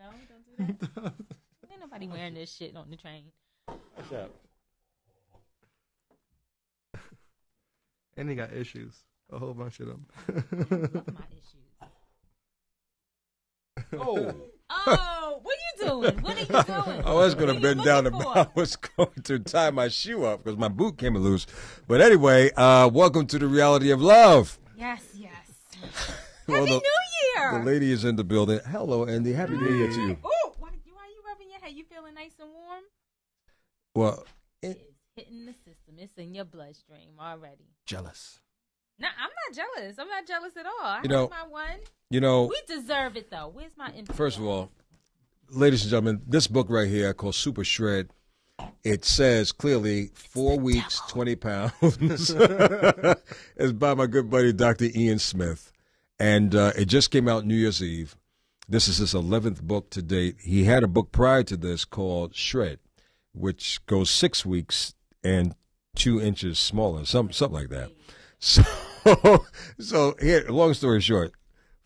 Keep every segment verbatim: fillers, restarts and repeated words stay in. No, don't do that. Ain't nobody wearing this shit on the train. Watch out. And they got issues. A whole bunch of them. I love my issues. Oh. Oh, what are you doing? What are you doing? I was going to bend down. The, I was going to tie my shoe up because my boot came loose. But anyway, uh, welcome to the reality of love. Yes, yes. Well, Happy the, New Year. The lady is in the building. Hello, Andy. Happy New Year to you. Oh, why, why are you rubbing your head? You feeling nice and warm? Well, it, it's hitting the system. It's in your bloodstream already. Jealous. No, I'm not jealous. I'm not jealous at all. I you know, my one. You know, we deserve it though. Where's my input? First of all, ladies and gentlemen, this book right here called Super Shred. It says clearly four weeks, devil. twenty pounds. It's by my good buddy Doctor Ian Smith, and uh, it just came out New Year's Eve. This is his eleventh book to date. He had a book prior to this called Shred, which goes six weeks and two inches smaller, some something like that. So. So, here, long story short,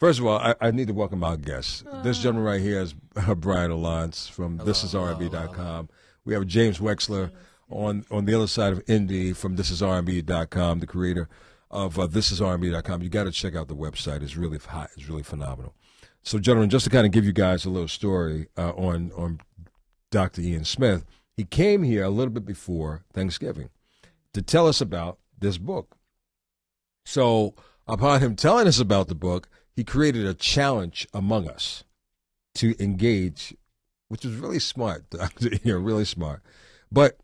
first of all, I, I need to welcome our guests. Uh, this gentleman right here is uh, Brian Alonce from This Is R M B dot com. We have James Wexler on, on the other side of Indy from This Is R M B dot com, the creator of uh, This Is R M B dot com. You got to check out the website. It's really hot. It's really phenomenal. So, gentlemen, just to kind of give you guys a little story uh, on, on Doctor Ian Smith, he came here a little bit before Thanksgiving to tell us about this book. So upon him telling us about the book, he created a challenge among us to engage, which was really smart, Doctor You're really smart. But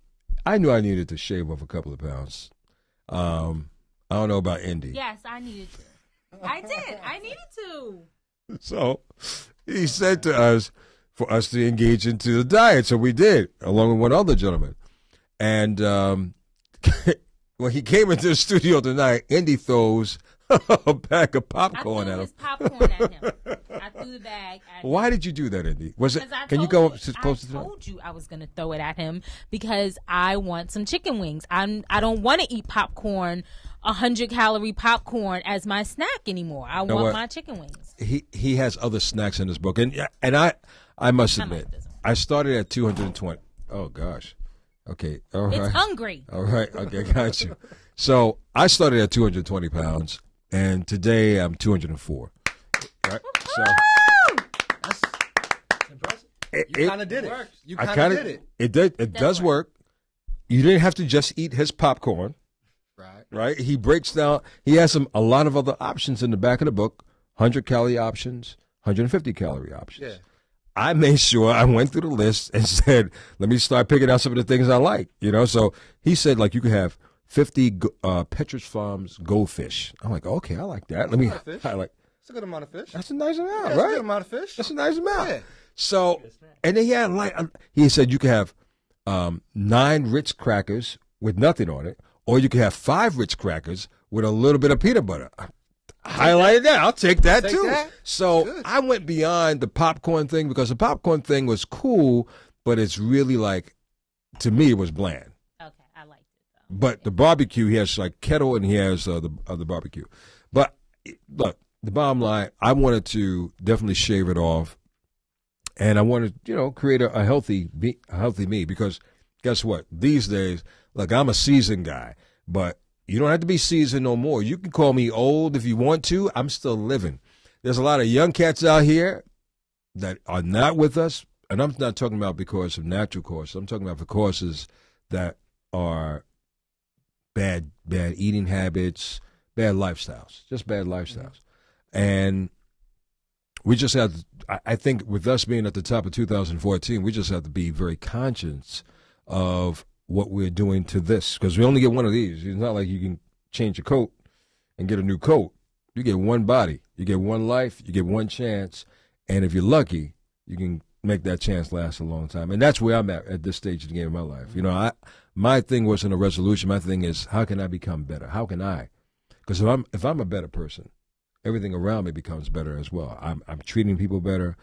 I knew I needed to shave off a couple of pounds. Um, I don't know about Indy. Yes, I needed to. I did. I needed to. So he said to us for us to engage into the diet. So we did, along with one other gentleman. And um when he came into the studio tonight, Indy throws a pack of popcorn I threw at him. His popcorn at him. I threw the bag at him. Why did you do that, Indy? Was it? I can you go? You, I told you I was going to throw it at him because I want some chicken wings. I'm. I don't want to eat popcorn, a hundred calorie popcorn as my snack anymore. I you know want what? my chicken wings. He he has other snacks in his book, and and I I must admit I started at two hundred and twenty. Oh gosh. Okay, all right. It's hungry. All right, okay, got you. So I started at two hundred twenty pounds, and today I'm two hundred four. All right, so that's impressive. It, you kind of did it. Works. You kind of did it. It did. It, it does work. work. You didn't have to just eat his popcorn, right? Right. He breaks down. He has some a lot of other options in the back of the book: one hundred calorie options, one hundred fifty calorie options. Yeah. I made sure I went through the list and said, let me start picking out some of the things I like, you know? So he said, like, you could have fifty uh, Petrus Farms goldfish. I'm like, okay, I like that. Let me, I like. That's a good amount of fish. That's a nice amount, yeah, that's right? That's a good amount of fish. That's a nice amount. Yeah. So, and then he had, like, he said you could have um, nine Ritz crackers with nothing on it, or you could have five Ritz crackers with a little bit of peanut butter. Highlighted that. I'll take that I'll take too. That. So Good. I went beyond the popcorn thing because the popcorn thing was cool, but it's really like, to me, it was bland. Okay, I liked it though. But okay. The barbecue, he has like kettle and he has uh, the uh, the barbecue. But look, the bottom line, I wanted to definitely shave it off, and I wanted to, you know, create a, a healthy be, a healthy me because guess what? These days, like I'm a seasoned guy, but you don't have to be seasoned no more. You can call me old if you want to. I'm still living. There's a lot of young cats out here that are not with us. And I'm not talking about because of natural courses. I'm talking about the courses that are bad, bad eating habits, bad lifestyles, just bad lifestyles. Mm-hmm. And we just have, to, I think with us being at the top of two thousand fourteen, we just have to be very conscious of what we're doing to this, because we only get one of these. It's not like you can change your coat and get a new coat. You get one body, you get one life, you get one chance, and if you're lucky, you can make that chance last a long time. And that's where I'm at at this stage of the game of my life. You know, I my thing wasn't a resolution. My thing is, how can I become better? How can I? Because if I'm if I'm a better person, everything around me becomes better as well. I'm I'm treating people better.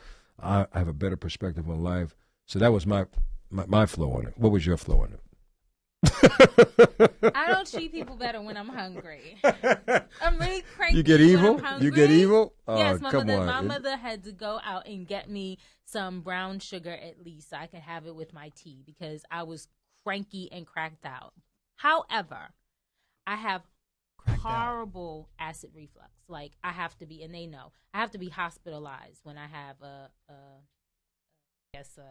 I, I have a better perspective on life. So that was my my, my flow on it. What was your flow on it? I don't treat people better when I'm hungry. I'm really cranky. You get evil? When I'm hungry. You get evil? Oh, yes, my, come mother, on. my mother had to go out and get me some brown sugar at least so I could have it with my tea because I was cranky and cracked out. However, I have cracked horrible out. acid reflux. Like, I have to be, and they know, I have to be hospitalized when I have a, a I guess, a,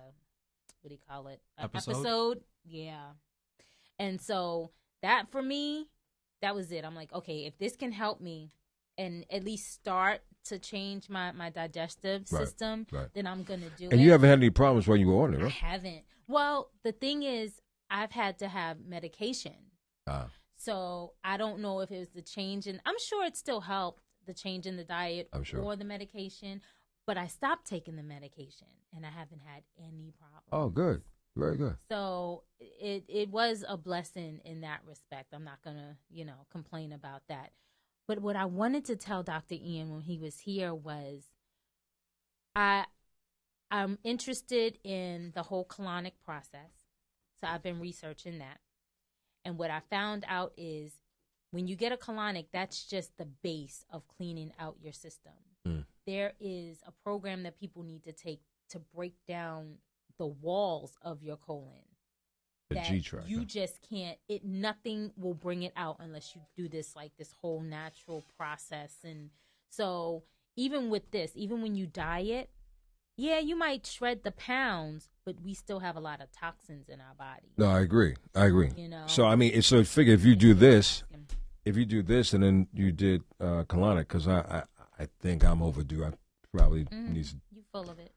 what do you call it? An episode? episode? Yeah. And so that for me, that was it. I'm like, okay, if this can help me and at least start to change my, my digestive right, system, right. then I'm going to do and it. And you haven't had any problems while you were on it, right? I haven't. Well, the thing is, I've had to have medication. Uh, so I don't know if it was the change in, I'm sure it still helped, the change in the diet I'm sure. or the medication, but I stopped taking the medication and I haven't had any problems. Oh, good. Very good. So it it was a blessing in that respect. I'm not going to, you know, complain about that. But what I wanted to tell Doctor Ian when he was here was I, I'm interested in the whole colonic process. So I've been researching that. And what I found out is when you get a colonic, that's just the base of cleaning out your system. Mm. There is a program that people need to take to break down the walls of your colon. The G-tract. You just can't, it, nothing will bring it out unless you do this, like this whole natural process. And so even with this, even when you diet, yeah, you might shred the pounds, but we still have a lot of toxins in our body. No, I agree. I agree. You know? So, I mean, so figure if you do this, if you do this and then you did uh, colonic, because I, I, I think I'm overdue. I probably mm, need to. You're full of it.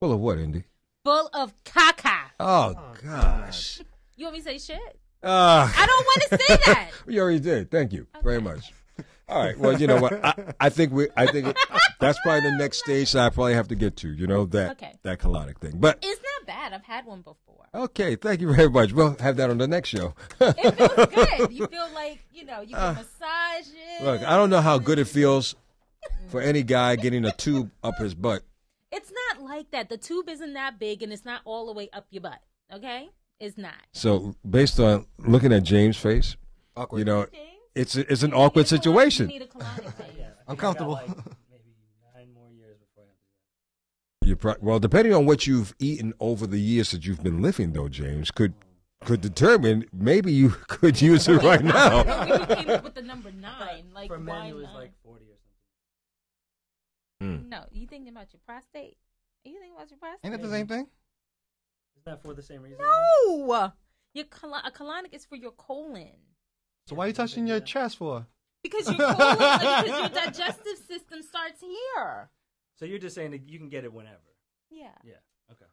Full of what, Indy? Full of caca. Oh, oh gosh. You want me to say shit? Uh, I don't want to say that. You already did. Thank you okay. very much. All right. Well, you know what? I, I think we. I think it, that's probably the next stage that I probably have to get to. You know that okay. that colonic thing, but it's not bad. I've had one before. Okay. Thank you very much. We'll have that on the next show. It feels good. You feel like you know you can uh, massage it. Look, I don't know how good it feels for any guy getting a tube up his butt. It's not like that. The tube isn't that big, and it's not all the way up your butt, okay? It's not. So based on looking at James' face, awkward. you know, it's it's an you awkward situation. You need a colonic yeah, I'm comfortable. Like maybe nine more years before I do that. Well, depending on what you've eaten over the years that you've been living, though, James, could could determine maybe you could use it right now. We came up with the number nine. Like, for men, it was like forty or something. Mm. No, you thinking about your prostate? Are you thinking about your prostate? Ain't it the same thing? Is that for the same reason? No! Your col a colonic is for your colon. So why are you touching your chest for? Because your colon, like, because your digestive system starts here. So you're just saying that you can get it whenever? Yeah. Yeah, okay.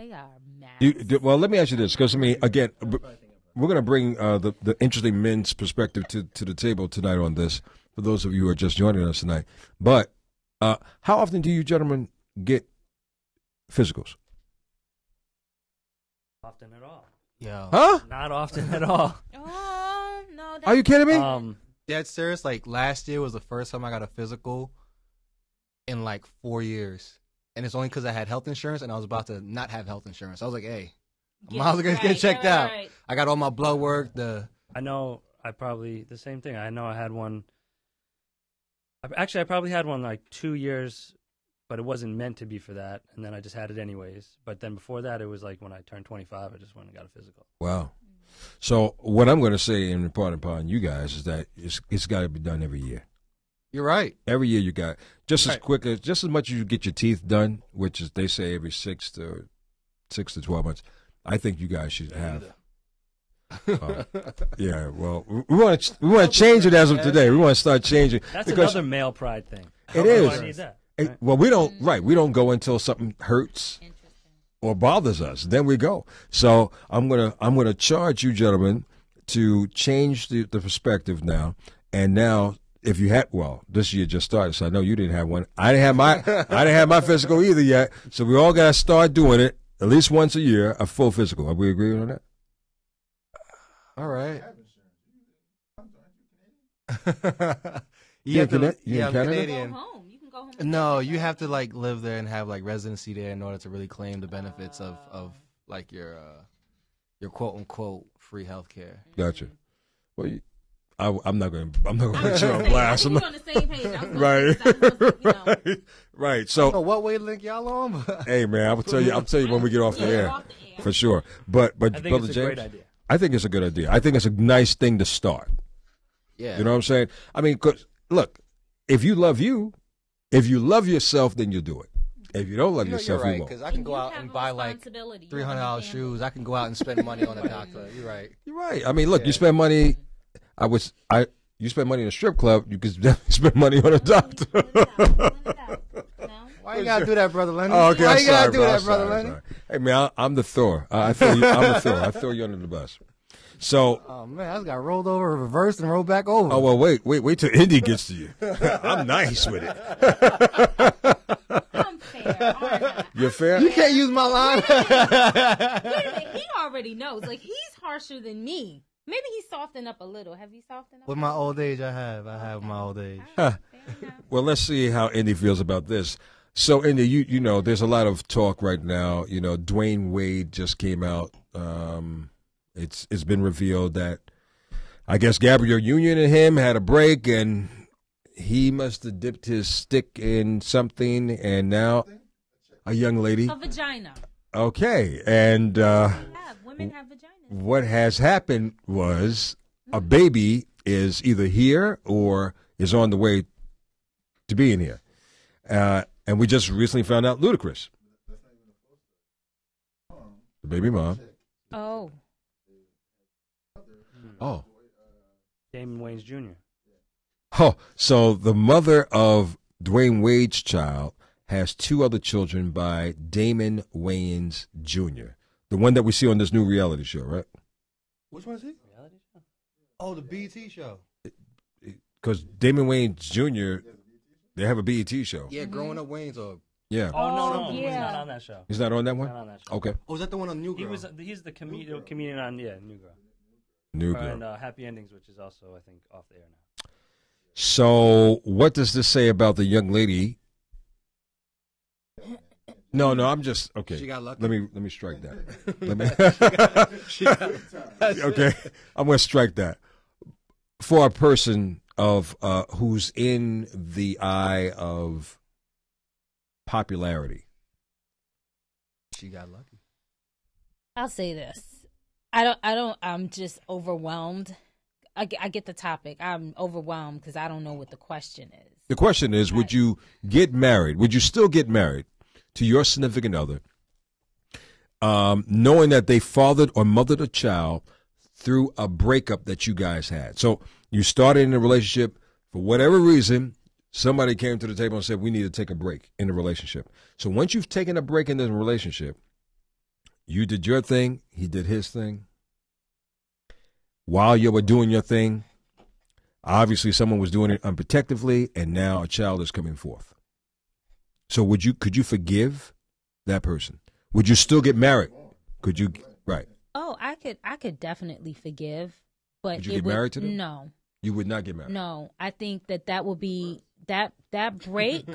They are mad. You, well, let me ask you this, because, I mean, again, we're going to bring uh, the, the interesting men's perspective to, to the table tonight on this, for those of you who are just joining us tonight. But... Uh, how often do you gentlemen get physicals? Often at all. Yeah. Huh? Not often at all. Oh, no. That's... Are you kidding me? Um, dead serious. Like, last year was the first time I got a physical in like four years. And it's only because I had health insurance and I was about to not have health insurance. I was like, hey, I'm going to get checked right, out. Right. I got all my blood work. The I know I probably, the same thing. I know I had one. Actually, I probably had one like two years, but it wasn't meant to be for that. And then I just had it anyways. But then before that, it was like when I turned twenty-five, I just went and got a physical. Wow. So what I'm going to say and impart upon you guys is that it's, it's got to be done every year. You're right. Every year you got just You're as right. quick as just as much as you get your teeth done, which is they say every six to six to twelve months. I think you guys should have. uh, yeah, well, we want to we want to change it as of today. We want to start changing. That's another male pride thing. It is. I need that, right? Well, we don't right. We don't go until something hurts or bothers us. Then we go. So I'm gonna I'm gonna charge you, gentlemen, to change the, the perspective now. And now, if you had well, this year just started, so I know you didn't have one. I didn't have my I didn't have my physical either yet. So we all gotta start doing it at least once a year, a full physical. Are we agreeing on that? All right. you yeah, have to, you yeah, Canadian. You can go home. No, you have to like live there and have like residency there in order to really claim the benefits uh, of of like your uh, your quote unquote free healthcare. Gotcha. Well, you, I, I'm not going. I'm not going to put you on blast. We're on the same page. Right. Right. You know. Right. So, so what way link y'all on? Hey man, I will tell you. I'll tell you when we get off the air, off the air for sure. But but I think brother it's a James, great idea. I think it's a good idea. I think it's a nice thing to start. Yeah. You know what I'm saying? I mean, 'cause look, if you love you, if you love yourself, then you'll do it. If you don't love you know, yourself, you're right, you won't. Because I can and go out and buy like three hundred dollars shoes. I can go out and spend money on a doctor. You're right. You're right. I mean, look, yeah. you spend money. I was I. You spend money in a strip club. You could definitely spend money on a doctor. Why you gotta do that, brother Lenny? Oh, okay, Why I'm you sorry, gotta do bro, that, brother sorry, Lenny? Sorry. Hey man, I, I'm the Thor. I, I throw you. I'm the Thor. I throw you under the bus. So, oh man, I just got rolled over, reversed, and rolled back over. Oh well, wait, wait, wait till Indy gets to you. I'm nice with it. I'm fair. Aren't You're fair. You can't use my line. Wait a minute. Wait a minute. He already knows. Like he's harsher than me. Maybe he softened up a little. Have you softened up? With my old age, I have. I have my old age. Huh. Well, let's see how Indy feels about this. So, Indy, you you know, there's a lot of talk right now. You know, Dwayne Wade just came out. Um, It's it's been revealed that I guess Gabriel Union and him had a break, and he must have dipped his stick in something, and now a young lady, a vagina. Okay, and uh, yeah, women have vaginas. What has happened was a baby is either here or is on the way to being here, uh, and we just recently found out ludicrous. The baby mom. Oh. Oh, Damon Wayans Junior Oh, so the mother of Dwayne Wade's child has two other children by Damon Wayans Junior, the one that we see on this new reality show, right? Which one is he? Reality show? Oh, the B E T show. Because Damon Wayans Junior, they have a B E T show. Yeah, growing up Wayans are. Yeah. Oh, no, no, yeah. He's not on that show. He's not on that one? He's not on that show. Okay. Oh, is that the one on New Girl? He was, he's the com Girl. comedian on, yeah, New Girl. New Girl. And uh, Happy Endings, which is also, I think, off the air now. So what does this say about the young lady? No, no, I'm just, okay. She got lucky. Let me, let me strike that. Let me, she got, she got, okay, I'm going to strike that. For a person of uh, who's in the eye of popularity. She got lucky. I'll say this. I don't, I don't, I'm just overwhelmed. I get, I get the topic. I'm overwhelmed because I don't know what the question is. The question is, would you get married? Would you still get married to your significant other, um, knowing that they fathered or mothered a child through a breakup that you guys had? So you started in a relationship for whatever reason, somebody came to the table and said, we need to take a break in the relationship. So once you've taken a break in the relationship, you did your thing, he did his thing. While you were doing your thing, obviously someone was doing it unprotectively, and now a child is coming forth. So would you, could you forgive that person? Would you still get married? Could you, right? Oh, I could, I could definitely forgive, but would you get married to them? No. You would not get married? No, I think that that will be, that, that break,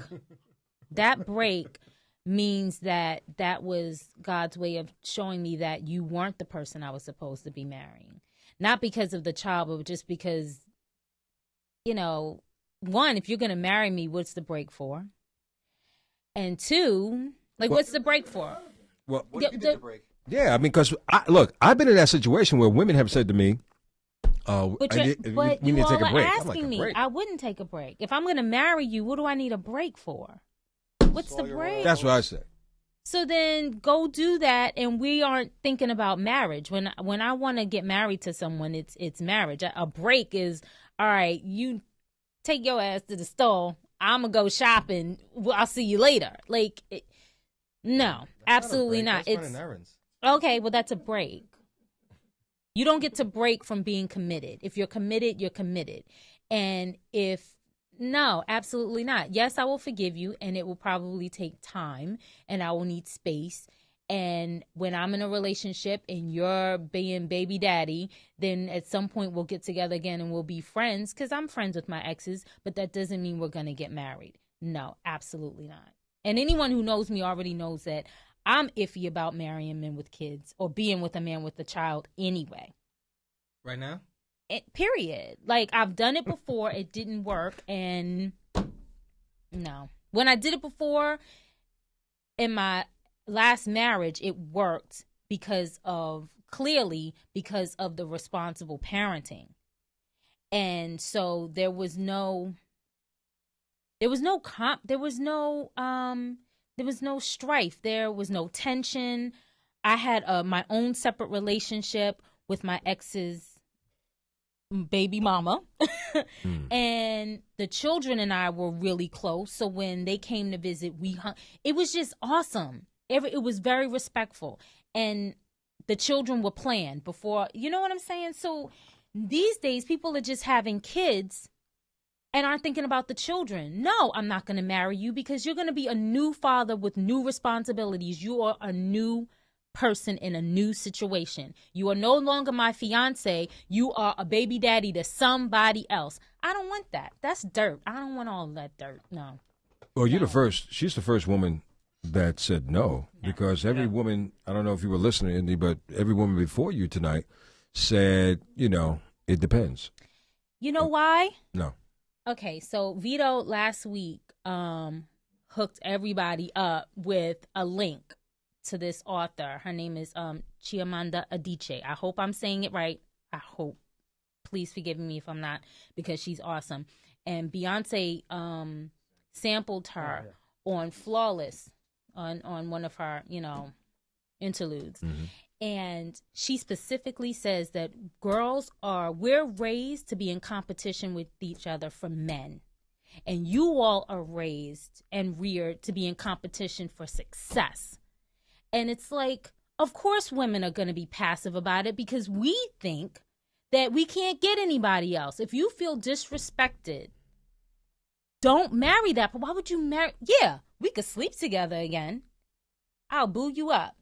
that break, means that that was God's way of showing me that you weren't the person I was supposed to be marrying. Not because of the child, but just because, you know, one, if you're going to marry me, what's the break for? And two, like, well, what's the break for? Well, what if you did the break? Yeah, I mean, because, I, look, I've been in that situation where women have said to me, uh, but I, but we you need all to take a break. Asking I'm like, me, a break. I wouldn't take a break. If I'm going to marry you, what do I need a break for? What's the break? That's what I said. So then go do that, and we aren't thinking about marriage. When when I want to get married to someone, it's it's marriage. A, a break is, all right, you take your ass to the store. I'm going to go shopping. I'll see you later. Like, it, no, that's absolutely not. Not. It's errands. Okay, well, that's a break. You don't get to break from being committed. If you're committed, you're committed. And if no, absolutely not. Yes, I will forgive you, and it will probably take time, and I will need space. And when I'm in a relationship and you're being baby daddy, then at some point we'll get together again and we'll be friends, because I'm friends with my exes, but that doesn't mean we're going to get married. No, absolutely not. And anyone who knows me already knows that I'm iffy about marrying men with kids or being with a man with a child anyway. Right now? It, period. Like, I've done it before. It didn't work. And no. When I did it before in my last marriage, it worked because of, clearly, because of the responsible parenting. And so there was no, there was no comp, there was no, um, there was no strife. There was no tension. I had uh, my own separate relationship with my ex's baby mama. mm. And the children and I were really close. So when they came to visit, we hung. It was just awesome. Every, it was very respectful. And the children were planned before, you know what I'm saying? So these days, people are just having kids and aren't thinking about the children. No, I'm not going to marry you because you're going to be a new father with new responsibilities. You are a new person in a new situation. You are no longer my fiance. You are a baby daddy to somebody else. I don't want that. That's dirt. I don't want all that dirt. No. Well, you're no. the first. She's the first woman that said no, no. because every no. woman, I don't know if you were listening, Indy, but every woman before you tonight said, you know, it depends. You know why? No. Okay, so Vito last week um, hooked everybody up with a link to this author. Her name is um, Chimamanda Adichie. I hope I'm saying it right. I hope. Please forgive me if I'm not, because she's awesome. And Beyonce um, sampled her oh, yeah. on Flawless, on, on one of her, you know, interludes. Mm-hmm. And she specifically says that girls are, we're raised to be in competition with each other for men. And you all are raised and reared to be in competition for success. And it's like, of course women are going to be passive about it because we think that we can't get anybody else. If you feel disrespected, don't marry that. But why would you marry? Yeah, we could sleep together again. I'll boo you up.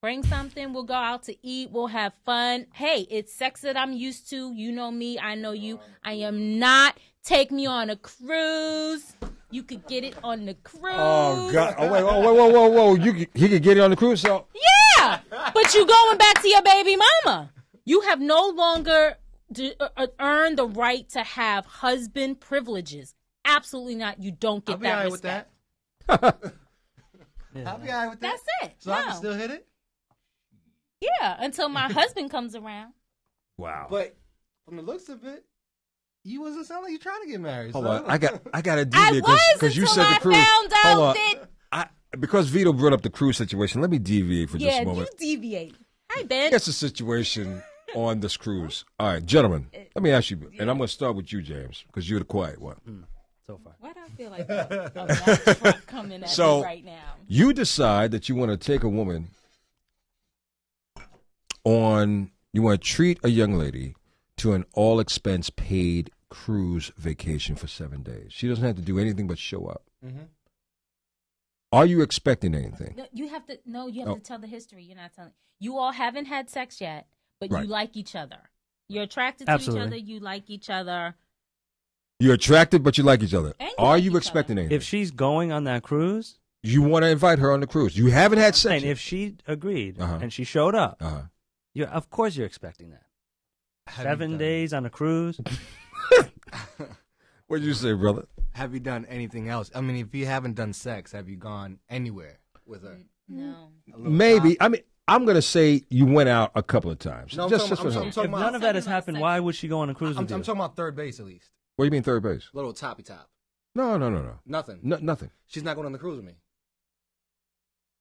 Bring something, we'll go out to eat, we'll have fun. Hey, it's sex that I'm used to. You know me, I know you. I am not. Take me on a cruise. You could get it on the cruise. Oh, God. Oh, wait, whoa, whoa, whoa, whoa. You could, he could get it on the cruise, so. Yeah, but you going back to your baby mama. You have no longer earned the right to have husband privileges. Absolutely not. You don't get I'll that be respect. I'll be all right with that. I'll be all right with that. That's it. So no. I can still hit it? Yeah, until my husband comes around. Wow. But from the looks of it, you wasn't sound like you trying to get married. Hold so. on, I got I got to do this because you said I the cruise. Found out Hold on. That... I because Vito brought up the cruise situation. Let me deviate for yeah, just a moment. Yeah, you deviate. Hi, Ben. That's the situation on this cruise. All right, gentlemen, let me ask you, and I'm going to start with you, James, because you're the quiet one mm, so far. Why do I feel like a, a black truck coming at so, me right now? You decide that you want to take a woman. On, you want to treat a young lady to an all-expense-paid cruise vacation for seven days. She doesn't have to do anything but show up. Mm-hmm. Are you expecting anything? No, you have to. No, you have oh. to tell the history. You're not telling. You all haven't had sex yet, but right. you like each other. You're attracted to Absolutely. each other. You like each other. You're attracted, but you like each other. You Are like you expecting other. anything? If she's going on that cruise, you want to invite her on the cruise. You haven't had sex. And yet. If she agreed uh-huh. and she showed up. Uh-huh. You're, of course you're expecting that. Have Seven days on a cruise. What'd you say, brother? Have you done anything else? I mean, if you haven't done sex, have you gone anywhere with her? No. Maybe. Pop? I mean, I'm going to say you went out a couple of times. No, just, I'm just I'm, I'm, I'm if about, none of that has happened, why would she go on a cruise I'm, with I'm, you? I'm talking about third base, at least. What do you mean third base? Little toppy-top. No, no, no, no. Nothing. No, nothing. She's not going on the cruise with me.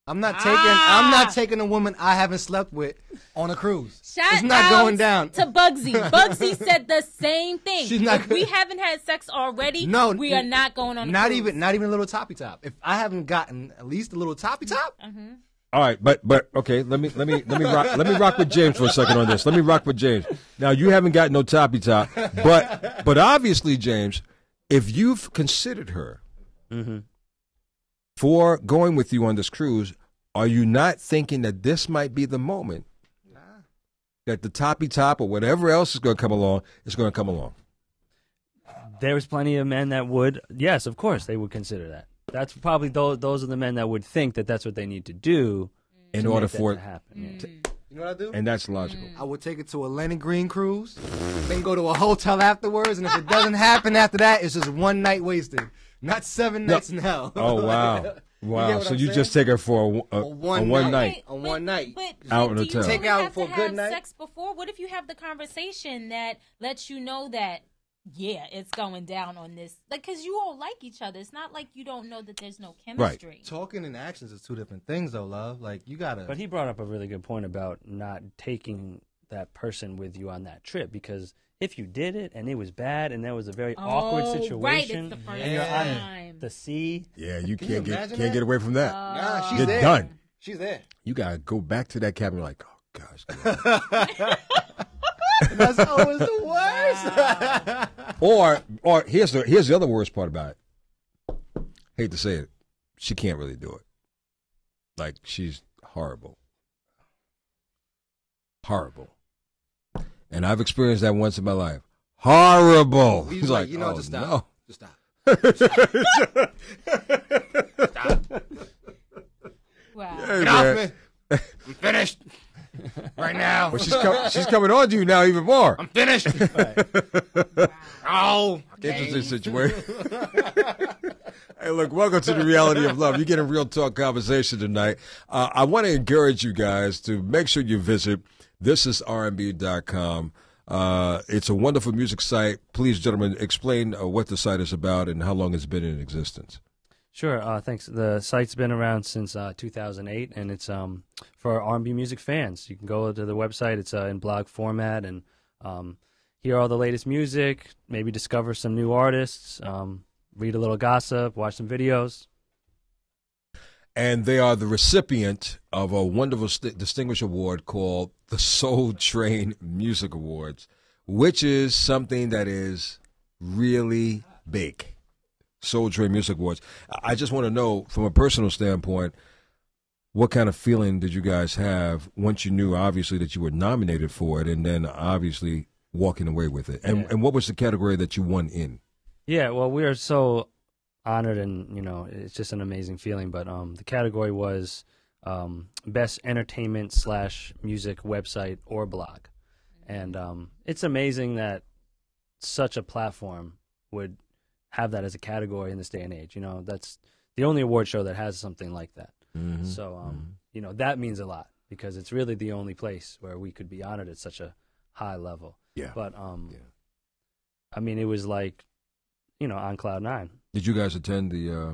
I'm not taking. Ah. I'm not taking a woman I haven't slept with on a cruise. Shout it's not out going down. To Bugsy. Bugsy said the same thing. She's not if we haven't had sex already. No, we are not going on. A not cruise. even. Not even a little toppy top. If I haven't gotten at least a little toppy top. Mm-hmm. All right, but but okay. Let me let me let me rock, let me rock with James for a second on this. Let me rock with James. Now you haven't got no toppy top, but but obviously James, if you've considered her. Mm-hmm. For going with you on this cruise, are you not thinking that this might be the moment nah. that the toppy top or whatever else is going to come along is going to come along? There's plenty of men that would. Yes, of course, they would consider that. That's probably those those are the men that would think that that's what they need to do in to order for it to happen. Yeah. Mm. You know what I do? And that's logical. I would take it to a Lenny Green cruise, then go to a hotel afterwards, and if it doesn't happen after that, it's just one night wasted. Not seven nights no. in hell. Oh, wow. Wow. You so I'm you saying? just take her for a, a, a one, a one night. On one night. But, but out in the hotel. Take out for a good night. Sex before? What if you have the conversation that lets you know that, yeah, it's going down on this? Like, because you all like each other. It's not like you don't know that there's no chemistry. Right. Talking and actions is two different things, though, love. Like, you got to. But he brought up a really good point about not taking that person with you on that trip, because if you did it and it was bad and there was a very oh, awkward situation, right, it's the first and you're time. on the sea, yeah, you Can can't you get can't that? get away from that. Uh, nah, she's you're there. done. She's there. You gotta go back to that cabin. Like, oh gosh, that's always the worst. Wow. or, or here's the here's the other worst part about it. Hate to say it, she can't really do it. Like, she's horrible, horrible. And I've experienced that once in my life. Horrible. He's, He's like, like, you know, oh, just stop. No. Just stop. Stop. Wow. Hey, Get off me. I'm finished. Right now. Well, she's, com she's coming on to you now even more. I'm finished. Right. Wow. Oh. Okay. Interesting situation. Hey, look, welcome to the Reality of Love. You're getting real talk conversation tonight. Uh, I want to encourage you guys to make sure you visit This Is R M B dot com. Uh, it's a wonderful music site. Please, gentlemen, explain uh, what the site is about and how long it's been in existence. Sure. Uh, thanks. The site's been around since uh, two thousand eight, and it's um, for R and B music fans. You can go to the website. It's uh, in blog format, and um, hear all the latest music, maybe discover some new artists, um, read a little gossip, watch some videos. And they are the recipient of a wonderful distinguished award called the Soul Train Music Awards, which is something that is really big. Soul Train Music Awards. I just want to know, from a personal standpoint, what kind of feeling did you guys have once you knew, obviously, that you were nominated for it and then obviously walking away with it? And, yeah. and what was the category that you won in? Yeah, well, we are so honored, and you know, it's just an amazing feeling. But um the category was um best entertainment slash music website or blog, and um it's amazing that such a platform would have that as a category in this day and age. You know, that's the only award show that has something like that. Mm-hmm. So um mm-hmm. you know, that means a lot, because it's really the only place where we could be honored at such a high level. Yeah. But um yeah. I mean, it was like, you know, on cloud nine. Did you guys attend the? Uh...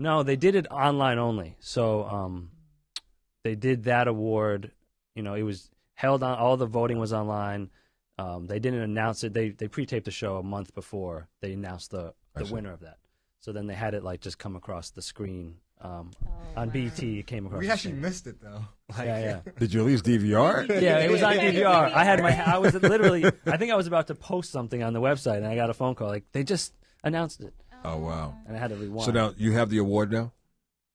No, they did it online only. So um, they did that award. You know, it was held on. All the voting was online. Um, they didn't announce it. They they pre-taped the show a month before they announced the the winner of that. So then they had it like just come across the screen. Um, oh, on wow. B T, it came across. We actually missed it though. Like, yeah, yeah. Did you at least D V R? Yeah, it was on D V R. I had my. I was literally. I think I was about to post something on the website, and I got a phone call. Like, they just announced it. Oh, wow. And I had to rewind. So now you have the award now?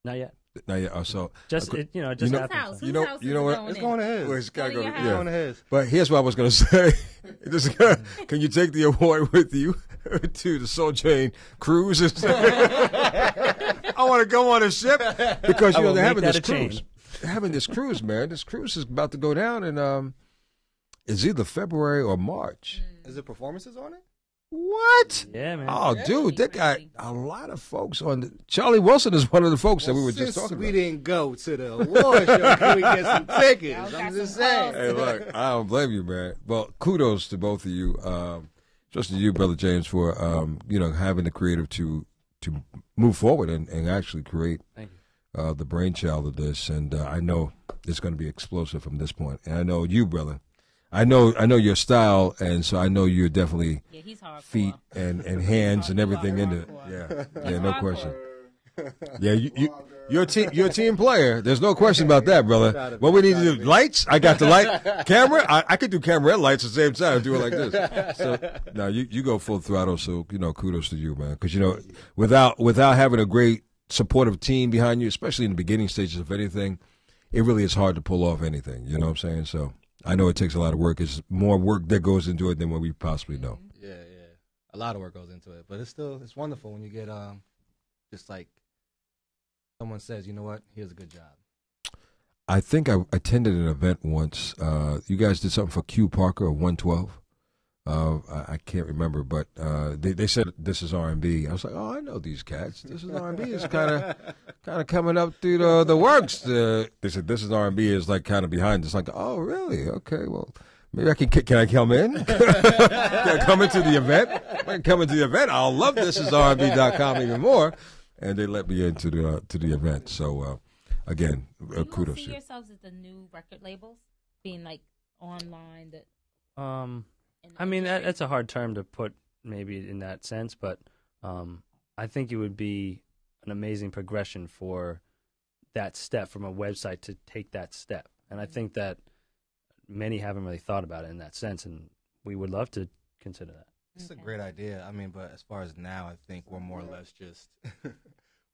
Not yet. Not yet. Oh, so just it, you know, just you know, house, you know, you know what? Going it's going to his. Well, it's gotta go to, yeah. going to his. But here's what I was going to say. Just, can you take the award with you to the Soul Train cruise? I want to go on a ship, because you I know they're having this cruise. Change. They're having this cruise, man. This cruise is about to go down, and um, it's either February or March. Mm. Is there performances on it? What? Yeah, man. Oh, really? Dude, they got a lot of folks on. The, Charlie Wilson is one of the folks well, that we were just talking we about. We didn't go to the award show. Can we get some tickets? I'm just saying. Hey, look, I don't blame you, man. Well, kudos to both of you, um, just to you, Brother James, for um, you know, having the creative to to move forward and, and actually create uh, the brainchild of this. And uh, I know it's going to be explosive from this point. And I know you, brother. I know, I know your style, and so I know you're definitely yeah, he's feet and, and hands and everything into it. Yeah, yeah, no question. Yeah, you, you, you're a team, you're a team player. There's no question about that, brother. What we need to do, lights. I got the light, camera. I, I could do camera and lights at the same time. Do it like this. So now you you go full throttle. So you know, kudos to you, man. Because you know, without without having a great supportive team behind you, especially in the beginning stages of anything, it really is hard to pull off anything. You know what I'm saying? So. I know it takes a lot of work. It's more work that goes into it than what we possibly know. Yeah, yeah. A lot of work goes into it. But it's still, it's wonderful when you get um, just like someone says, you know what, here's a good job? I think I attended an event once. Uh, you guys did something for Q Parker or one twelve. Uh, I, I can't remember, but uh, they, they said, this is R and B. I was like, oh, I know these cats. This is R and B. It's kind of kind of coming up through the, the works. Uh, they said, this is R and B is like kind of behind. It's like, oh, really? Okay, well, maybe I can, can I come in? Can I come into the event? If I can come into the event, I'll love This Is R M B dot com even more. And they let me into the, uh, to the event. So, uh, again, uh, kudos to you. Do you see yourselves as the new record labels being like online? That um, I mean, that, that's a hard term to put maybe in that sense, but um, I think it would be an amazing progression for that step from a website to take that step. And I think that many haven't really thought about it in that sense, and we would love to consider that. It's okay. A great idea. I mean, but as far as now, I think we're more or less just...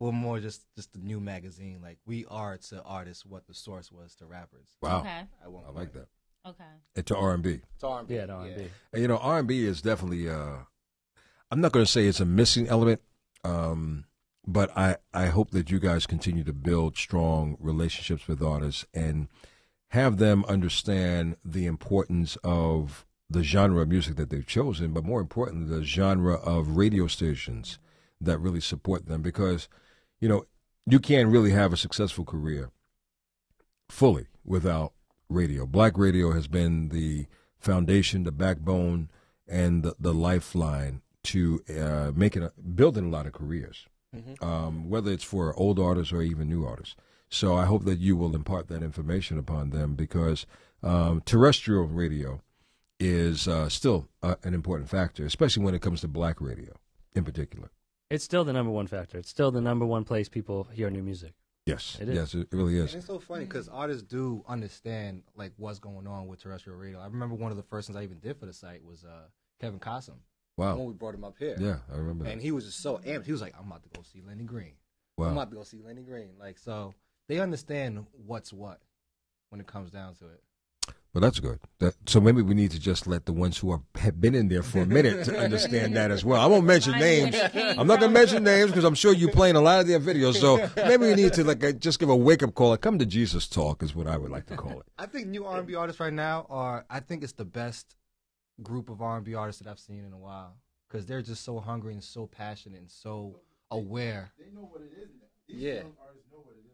Well, more just just the new magazine. Like, we are to artists what The Source was to rappers. Wow. Okay. I, I like that. Okay. And to R and B. To R and B. Yeah, to R and B. Yeah. And, you know, R and B is definitely, uh, I'm not going to say it's a missing element, um, but I, I hope that you guys continue to build strong relationships with artists and have them understand the importance of the genre of music that they've chosen, but more importantly, the genre of radio stations that really support them, because... You know, you can't really have a successful career fully without radio. Black radio has been the foundation, the backbone, and the, the lifeline to uh, making a, building a lot of careers, mm-hmm. um, whether it's for old artists or even new artists. So I hope that you will impart that information upon them, because um, terrestrial radio is uh, still uh, an important factor, especially when it comes to black radio in particular. It's still the number one factor. It's still the number one place people hear new music. Yes, it is. Yes, it really is. And it's so funny because artists do understand like what's going on with terrestrial radio. I remember one of the first things I even did for the site was uh, Kevin Cosum. Wow. When we brought him up here. Yeah, I remember that. And he was just so amped. He was like, I'm about to go see Lenny Green. Wow. I'm about to go see Lenny Green. Like, so they understand what's what when it comes down to it. Well, that's good. That, so maybe we need to just let the ones who are, have been in there for a minute to understand that as well. I won't mention names. I'm not going to mention names because I'm sure you're playing a lot of their videos. So maybe we need to like just give a wake-up call. A come to Jesus talk is what I would like to call it. I think new R and B artists right now are, I think it's the best group of R and B artists that I've seen in a while, because they're just so hungry and so passionate and so aware. They know what it is now. These yeah. artists know what it is.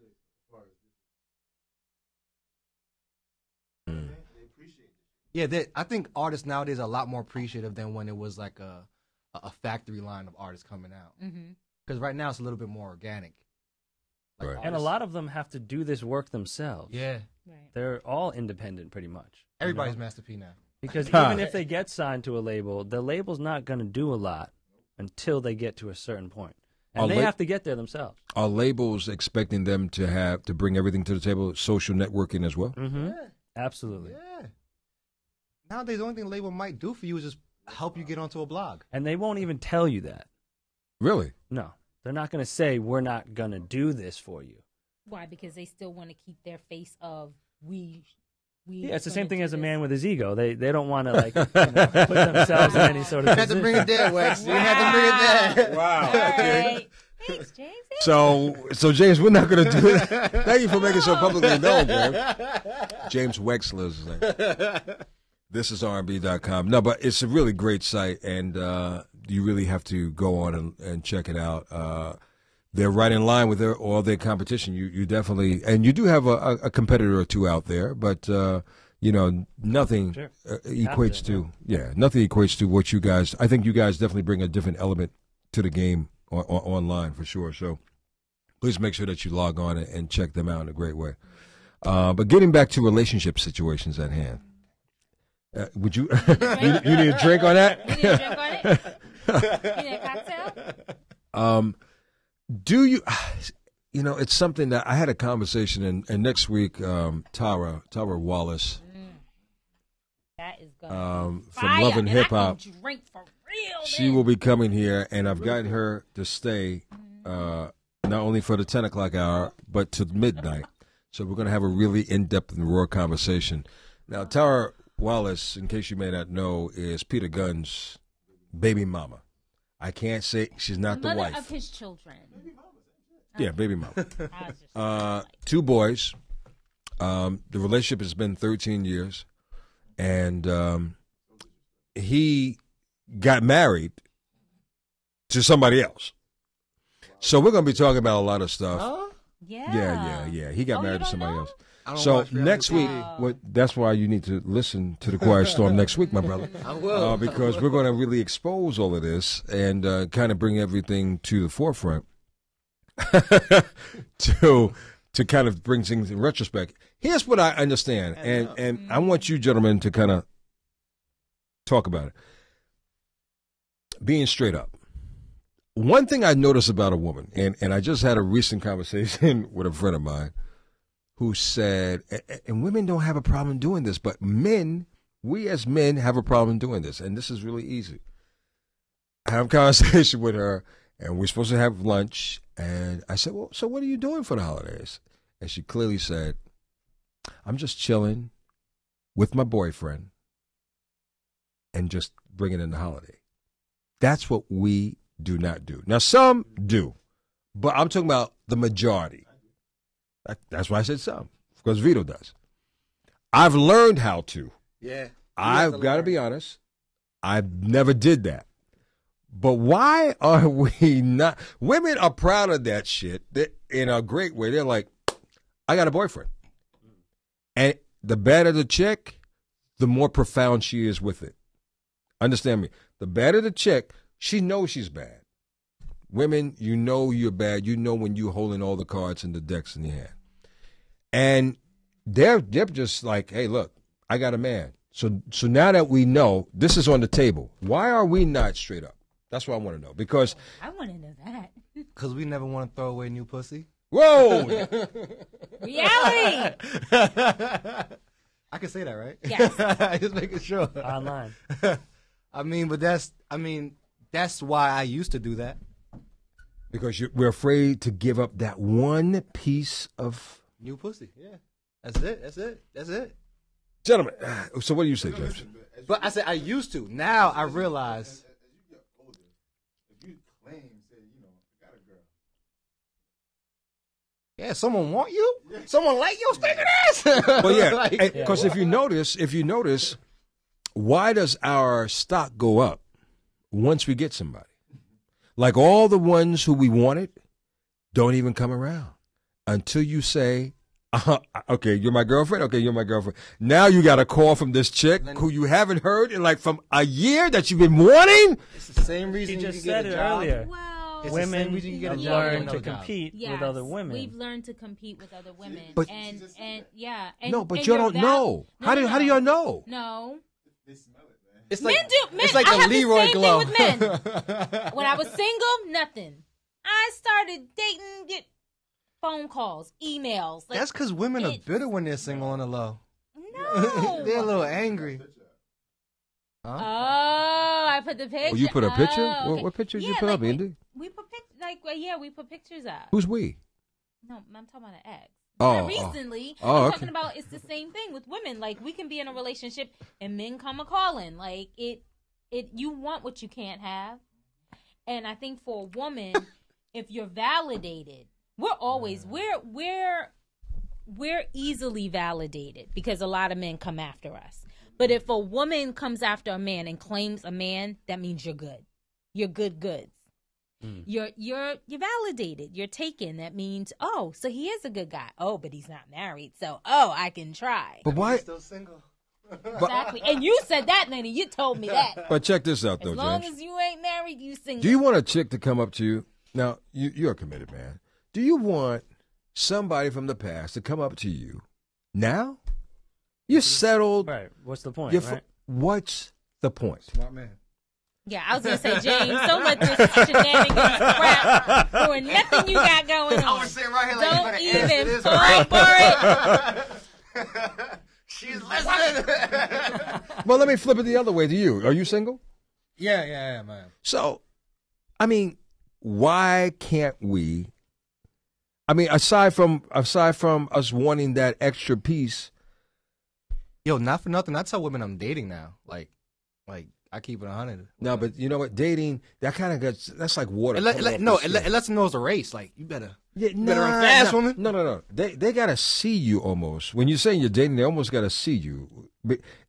Yeah, I think artists nowadays are a lot more appreciative than when it was like a a factory line of artists coming out. Because mm-hmm. right now it's a little bit more organic. Like right. And a lot of them have to do this work themselves. Yeah. Right. They're all independent pretty much. Everybody's you know? Master P now. Because huh. even if they get signed to a label, the label's not going to do a lot until they get to a certain point. And are they have to get there themselves. Are labels expecting them to have to bring everything to the table, social networking as well? Mm-hmm. Yeah. Absolutely. Yeah. Nowadays, the only thing the label might do for you is just help you get onto a blog. And they won't even tell you that. Really? No. They're not going to say, we're not going to do this for you. Why? Because they still want to keep their face of, we... we yeah, it's the same thing as this. A man with his ego. They they don't want to, like, you know, put themselves in any sort of... You had to bring it there, Wex. You wow. had to bring it there. Wow. Right. Thanks, James. So, so James, we're not going to do it. Thank you for making so publicly known, man. James Wexler's like... This Is R M B dot com. No, but it's a really great site, and uh, you really have to go on and, and check it out. Uh, they're right in line with their, all their competition. You you definitely, and you do have a, a competitor or two out there, but uh, you know nothing sure. uh, equates to yeah. yeah nothing equates to what you guys. I think you guys definitely bring a different element to the game on, on, online for sure. So please make sure that you log on and, and check them out in a great way. Uh, but getting back to relationship situations at hand. Uh, would you you, you, you need a drink on that? You need a drink on it? You need a cocktail? Um, do you, you know, it's something that I had a conversation, and, and next week, um, Tara, Tara Wallace. Mm. That is going um, from Fire, Love and Hip Hop. And I can drink for real, she will be coming here, and I've gotten her to stay uh, not only for the ten o'clock hour, but to midnight. So we're going to have a really in-depth and raw conversation. Now, Tara Wallace, in case you may not know, is Peter Gunz's baby mama. I can't say she's not the, the wife of his children. Yeah, baby mama. Uh, two boys. Um, the relationship has been thirteen years, and um, he got married to somebody else. So we're going to be talking about a lot of stuff. Huh? Yeah. Yeah, yeah, yeah. He got oh, married to somebody know? else. I don't so next week, oh. well, that's why you need to listen to The Quiet Storm next week, my brother. I will. Uh, because I will. We're going to really expose all of this and uh, kind of bring everything to the forefront to to kind of bring things in retrospect. Here's what I understand, and, and I want you gentlemen to kind of talk about it. Being straight up. One thing I notice about a woman, and, and I just had a recent conversation with a friend of mine, who said, and women don't have a problem doing this, but men, we as men have a problem doing this, and this is really easy. I have a conversation with her, and we're supposed to have lunch, and I said, well, so what are you doing for the holidays? And she clearly said, I'm just chilling with my boyfriend and just bringing in the holiday. That's what we do not do. Now, some do, but I'm talking about the majority. That's why I said some, because Vito does. I've learned how to. Yeah. I've got to be honest. I never did that. But why are we not? Women are proud of that shit they, in a great way. They're like, I got a boyfriend. And the better the chick, the more profound she is with it. Understand me. The better the chick, she knows she's bad. Women, you know you're bad. You know when you're holding all the cards and the decks in your hand. And they're, they're just like, hey, look, I got a man. So so now that we know this is on the table, why are we not straight up? That's what I want to know. Because I want to know that. Because we never want to throw away new pussy. Whoa! Reality! I can say that, right? Yes. Just making sure. Online. I mean, but that's, I mean, that's why I used to do that. Because you're, we're afraid to give up that one piece of new pussy. Yeah, that's it. That's it. That's it. Gentlemen, so what do you say, no, James? But, but I said I used to. Now I realize. As, as, as you get older, if you claim, say, you know, I got a girl. Yeah, someone want you. Yeah. Someone like you. Stick it ass. Well, yeah, because like, yeah. if you notice, if you notice, why does our stock go up once we get somebody? Like all the ones who we wanted don't even come around until you say, uh, okay, you're my girlfriend. Okay, you're my girlfriend. Now you got a call from this chick Lenny. who you haven't heard in like from a year that you've been wanting. It's the same reason you, just you can said get a it job. earlier. Well, it's women the you get a learn to compete yes, with other women. We've learned to compete with other women. But, and, and, yeah. And, no, but and you don't that, know. No, how do, no, how do y'all know? No. It's like, men do, men, it's like I have Leroy the same glow. thing with men. When I was single, nothing. I started dating, get phone calls, emails. Like, that's because women it, are bitter when they're single on the low. No. They're a little angry. Huh? Oh, I put the picture. Oh, you put a picture? Oh, okay. What pictures yeah, you put like up, we, Indy? We put pictures, like, well, yeah, we put pictures up. Who's we? No, I'm talking about an ex. Oh, recently, oh, I'm okay. talking about it's the same thing with women. Like we can be in a relationship and men come a calling. Like it, it you want what you can't have, and I think for a woman, if you're validated, we're always we're we're we're easily validated because a lot of men come after us. But if a woman comes after a man and claims a man, that means you're good. You're good goods. You're you're you're validated. You're taken. That means oh, so he is a good guy. Oh, but he's not married. So oh, I can try. But why? He's still single. Exactly. And you said that, Lenny. You told me that. But check this out, though. As long James. as you ain't married, you single. Do you want a chick to come up to you? Now you you're a committed man. Do you want somebody from the past to come up to you? Now you're settled. Right. What's the point? Right? What's the point? Smart man. Yeah, I was going to say, James, don't let this shenanigans crap for nothing you got going on. I was saying right here, like, don't even fall for it. She's listening. Well, let me flip it the other way to you. Are you single? Yeah, yeah, I am. I am. So, I mean, why can't we, I mean, aside from, aside from us wanting that extra piece. Yo, not for nothing. I tell women I'm dating now. Like, like. I keep it one hundred. No, but you know what? Dating, that kind of gets, that's like water. Let, let, no, it, let, it lets them know it's a race. Like, you better, yeah, you nah, better run fast, nah, woman. No, no, no. They, they got to see you almost. When you're saying you're dating, they almost got to see you.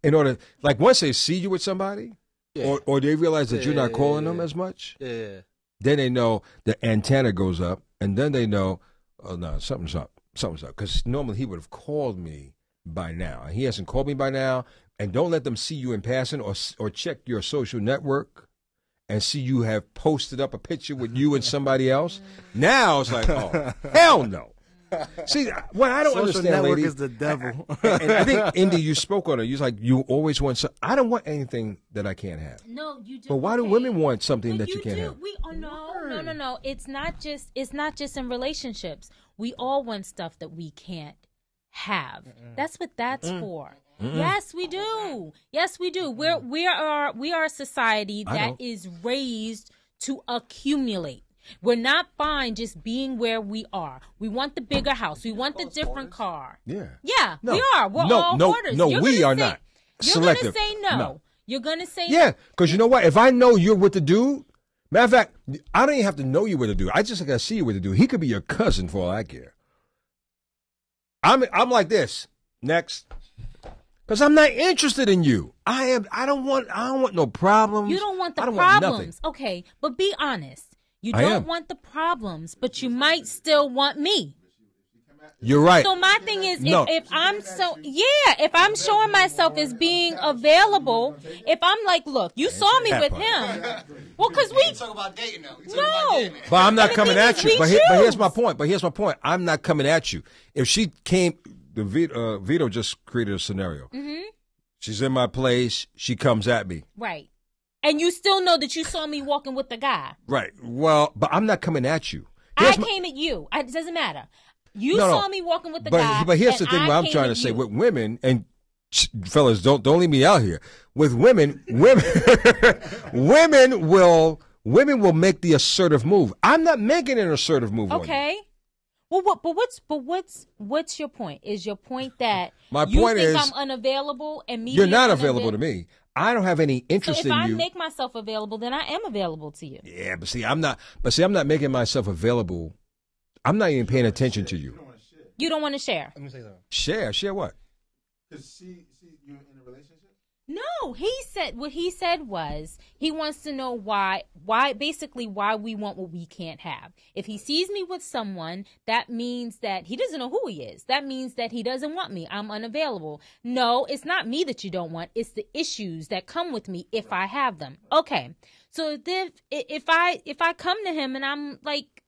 In order, like once they see you with somebody, yeah. or, or they realize that yeah, you're not yeah, calling yeah, them yeah. as much, yeah. then they know the antenna goes up, and then they know, oh, no, something's up. Something's up. Because normally he would have called me by now. He hasn't called me by now. And don't let them see you in passing or or check your social network and see you have posted up a picture with you and somebody else. Now it's like, oh, hell no. See, what I don't social understand, lady. Social network is the devil. and, and I think, Indy, you spoke on it. You're like, you always want something. I don't want anything that I can't have. No, you do. But why do women want something but that you, you can't do. have? We, oh, no, no, no, no. It's not just, it's not just in relationships. We all want stuff that we can't have. Mm-mm. That's what that's mm-mm. for. Mm-mm. Yes, we do. Yes, we do. We're we are we are a society that is raised to accumulate. We're not fine just being where we are. We want the bigger house. We want the different car. Yeah. Yeah, no. we are. We're no, all no, hoarders. No, you're we are say, not. You're Selective. gonna say no. no. You're gonna say yeah, because you know what? If I know you're with the dude, matter of fact, I don't even have to know you with a dude. I just gotta see you with a dude. He could be your cousin for all I care. I'm I'm like this. Next. Because I'm not interested in you. I am. I don't want. I don't want no problems. You don't want the I don't problems. Want okay, but be honest. You I don't am. want the problems, but you might still want me. You're right. So my thing is, no. if, if I'm so yeah, if I'm showing myself as being available, if I'm like, look, you saw me with him. Well, because we talk about dating now. No, but I'm not coming at you. But, here, but here's my point. But here's my point. I'm not coming at you. If she came. The Vito, uh, Vito just created a scenario. Mm-hmm. She's in my place. She comes at me. Right. And you still know that you saw me walking with the guy. Right. Well, but I'm not coming at you. Here's I came my... at you. I, it doesn't matter. You no, saw no. me walking with the but, guy. But here's the thing what I'm trying to say. You. With women, and fellas, don't, don't leave me out here. With women, women, women, will, women will make the assertive move. I'm not making an assertive move okay. on you. Okay. Well, what, but what's but what's what's your point? Is your point that my you point think is I'm unavailable and me you're not available to me? I don't have any interest so in you. If I make myself available, then I am available to you. Yeah, but see, I'm not. But see, I'm not making myself available. I'm not even paying attention to you. You don't want to share. Let me say that. Share, share what? Because she, she, you're in a relationship. No, he said what he said was he wants to know why, why basically why we want what we can't have. If he sees me with someone, that means that he doesn't know who he is. That means that he doesn't want me. I'm unavailable. No, it's not me that you don't want. It's the issues that come with me if I have them. Okay, so if if I if I come to him and I'm like,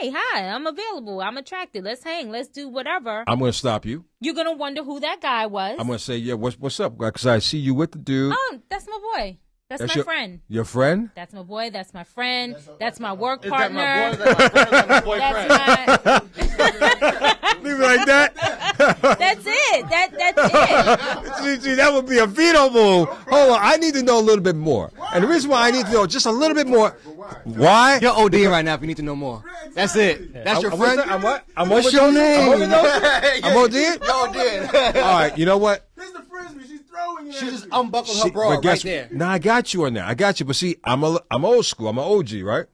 hey, hi, I'm available. I'm attracted. Let's hang. Let's do whatever. I'm going to stop you. You're going to wonder who that guy was. I'm going to say, yeah, what's, what's up? Because I see you with the dude. Oh, that's my boy. That's, that's my your, friend. Your friend? That's my boy. That's my friend. That's, a, that's, that's my work partner. Is that my boy? That's my boyfriend. That's my... Leave it like that? That's it. That, that's it. see, see, that would be a veto move. Hold on. I need to know a little bit more. Why? And the reason why, why I need to know just a little bit more. Why? why? You're ODing right now if you need to know more. That's it. That's your I, friend. I, I'm what? I'm What's your name? I'm ODing? You're ODing. All right. You know what? This is the frisbee. She's throwing it. She just unbuckled her bra right there. Now, I got you on that. I got you. But see, I'm a, I'm old school. I'm an O G, right?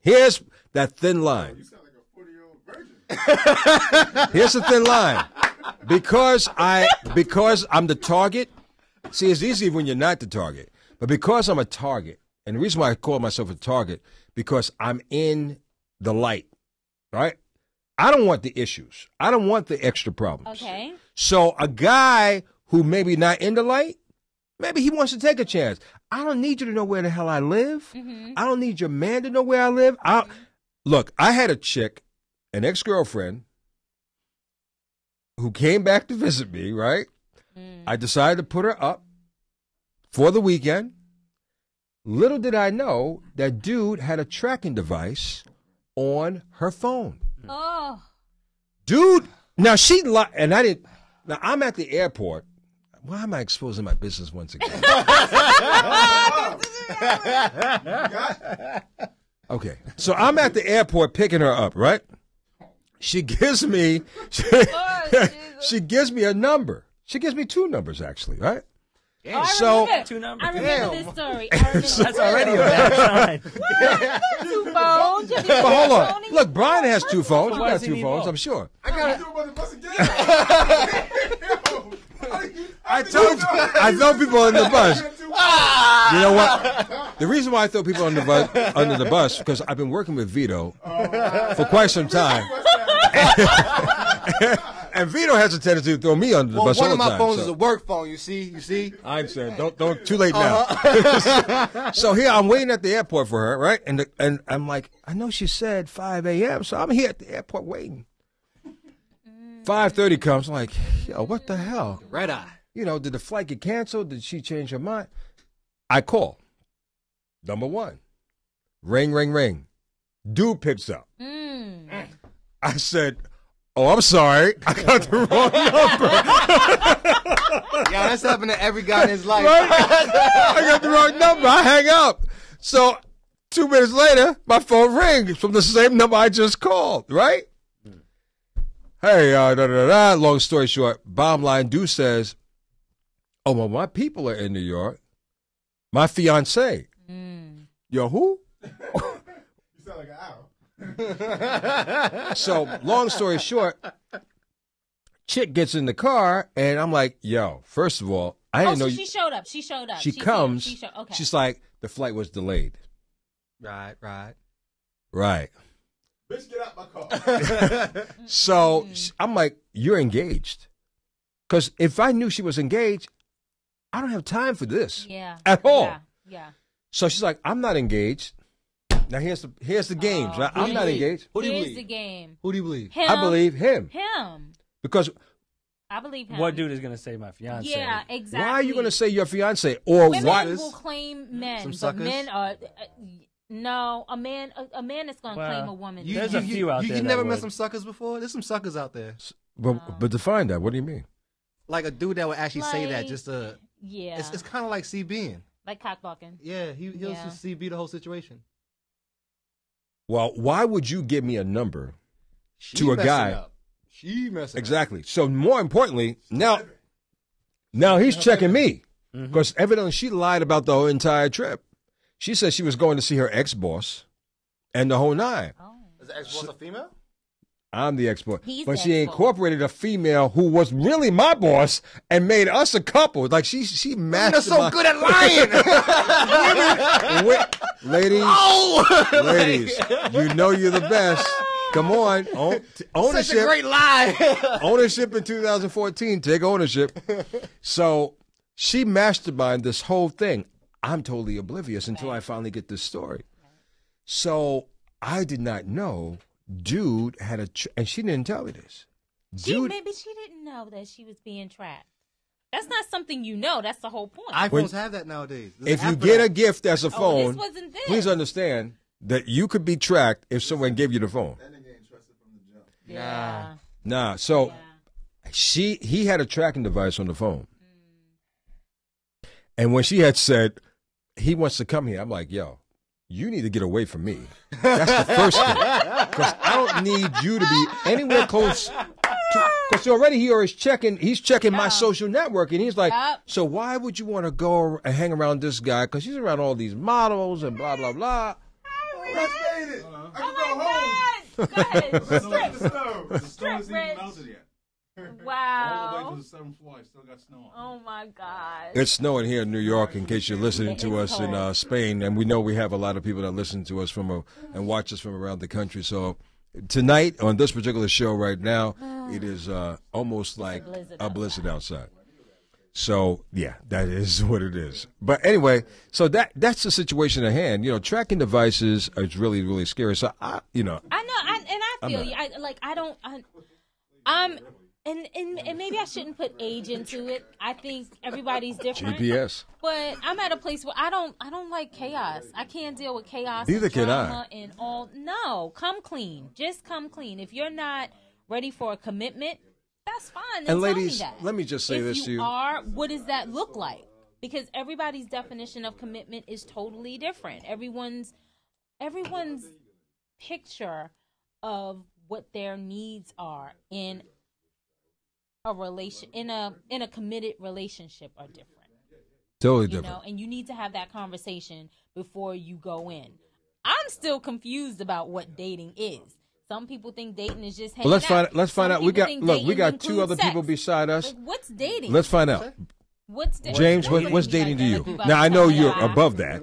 Here's that thin line. You sound like a forty-year-old virgin. Here's the thin line. Because, I, because I'm the target. See, it's easy when you're not the target. But because I'm a target, and the reason why I call myself a target, because I'm in the light, right? I don't want the issues. I don't want the extra problems. Okay. So a guy who maybe not in the light, maybe he wants to take a chance. I don't need you to know where the hell I live. Mm-hmm. I don't need your man to know where I live. I, look, I had a chick, an ex-girlfriend, who came back to visit me, right? Mm. I decided to put her up for the weekend. Little did I know that dude had a tracking device on her phone. Oh. Dude, now she lied, and I didn't, now I'm at the airport. Why am I exposing my business once again? Okay, so I'm at the airport picking her up, right? She gives me, she, oh, she gives me a number. She gives me two numbers, actually, right? Damn. Oh, I so remember. Two numbers. I remember Damn. this story. I remember so, that's already a bad sign. What? Twofold. But hold on. Look, Brian has two phones. You got two phones, I'm sure. I got two motherfucking games. I told you. I throw people on the bus. You know what? The reason why I throw people under the bus, under the bus, because I've been working with Vito for quite some time. And Vito has a tendency to throw me under the well, bus all the time. One of my phones so. is a work phone, you see? You see? I understand. Don't, don't, too late now. Uh-huh. So here, I'm waiting at the airport for her, right? And the, and I'm like, I know she said five A M, so I'm here at the airport waiting. five thirty comes, I'm like, yo, what the hell? Red eye. You know, did the flight get canceled? Did she change her mind? I call. Number one. Ring, ring, ring. Dude picks up. Mm. I said... Oh, I'm sorry. I got the wrong number. Yeah, that's happened to every guy in his life. Right? I got the wrong number. I hang up. So two minutes later, my phone rings from the same number I just called, right? Mm. Hey, uh, da, da, da, long story short, bottom line, dude says, oh, well, my people are in New York. My fiance. Mm. Yo, who? You sound like an owl. So long story short, chick gets in the car and I'm like, yo, first of all, I didn't oh, so know you she showed up she showed up she, she comes she show, okay. She's like, the flight was delayed. Right right right Bitch, get out my car. So I'm like, you're engaged? Because if I knew she was engaged, I don't have time for this yeah at all yeah, yeah. So she's like, I'm not engaged. Now here's the here's the games. Oh, right? I'm not believe? engaged. Who do you here's believe? the game. Who do you believe? Him. I believe him. Him. Because I believe him. What dude is gonna say my fiance? Yeah, exactly. Why are you gonna say your fiance? Or women what? Will claim men. Some suckers. But men are uh, no. A man a, a man is gonna well, claim a woman. You, there's you, a few you, out you, there. You never met would. some suckers before? There's some suckers out there. But um, but define that. What do you mean? Like a dude that would actually like, say that. Just a yeah. It's, it's kind of like C B'ing. Like cockblocking. Yeah, he he'll yeah. just C B the whole situation. Well, why would you give me a number she to a guy? Up. She messing exactly. Up. So more importantly, now, now he's checking me because mm-hmm. evidently she lied about the whole entire trip. She said she was going to see her ex-boss and the whole nine. Oh. Is the ex-boss so, a female? I'm the ex-boss, but she incorporated a female who was really my boss and made us a couple. Like she, she mastered. You're so my... good at lying, women, ladies, oh! ladies. You know you're the best. Come on, own, ownership. Such a great lie. Ownership in two thousand fourteen. Take ownership. So she masterminded this whole thing. I'm totally oblivious until I finally get this story. So I did not know. Dude had a, tr and she didn't tell me this. Dude, she, maybe she didn't know that she was being trapped. That's not something you know. That's the whole point. iPhones when, have that nowadays. This if you get that. a gift that's a phone, oh, this wasn't this. please understand that you could be tracked if someone gave you the phone. That nigga ain't trusted from the jump. Yeah. Nah. nah so yeah. she, he had a tracking device on the phone, mm. and when she had said he wants to come here, I'm like, yo. You need to get away from me. That's the first thing. Because I don't need you to be anywhere close. Because already he is checking, he's checking yeah. my social network. And he's like, yep. so why would you want to go and hang around this guy? Because he's around all these models and blah, blah, blah. Oh, I made it. Uh-huh. I can oh go my home. God. Go ahead. Strip. Strip, wow. All the way to the seventh floor, still got snow on. Oh my God. It's snowing here in New York, in case you're listening to us cold. in uh, Spain. And we know we have a lot of people that listen to us from a, and watch us from around the country. So tonight, on this particular show right now, it is uh, almost like a blizzard, a blizzard outside. outside. So, yeah, that is what it is. But anyway, so that that's the situation at hand. You know, tracking devices is really, really scary. So, I, you know. I know, I, and I feel you. I, like, I don't, I, I'm... And, and and maybe I shouldn't put age into it. I think everybody's different. G P S. But I'm at a place where I don't I don't like chaos. I can't deal with chaos. Neither can I. And all no, come clean. Just come clean. If you're not ready for a commitment, that's fine. And ladies, let me just say this to you. If you are, what does that look like? Because everybody's definition of commitment is totally different. Everyone's everyone's picture of what their needs are in a relation in a in a committed relationship are different. Totally different. You know, and you need to have that conversation before you go in. I'm still confused about what dating is. Some people think dating is just hanging well, let's out. Find, let's find Some out. We got look. We got two other sex. people beside us. Like, what's dating? Let's find out. What's da James? What, what's dating to you? Now I know you're above that,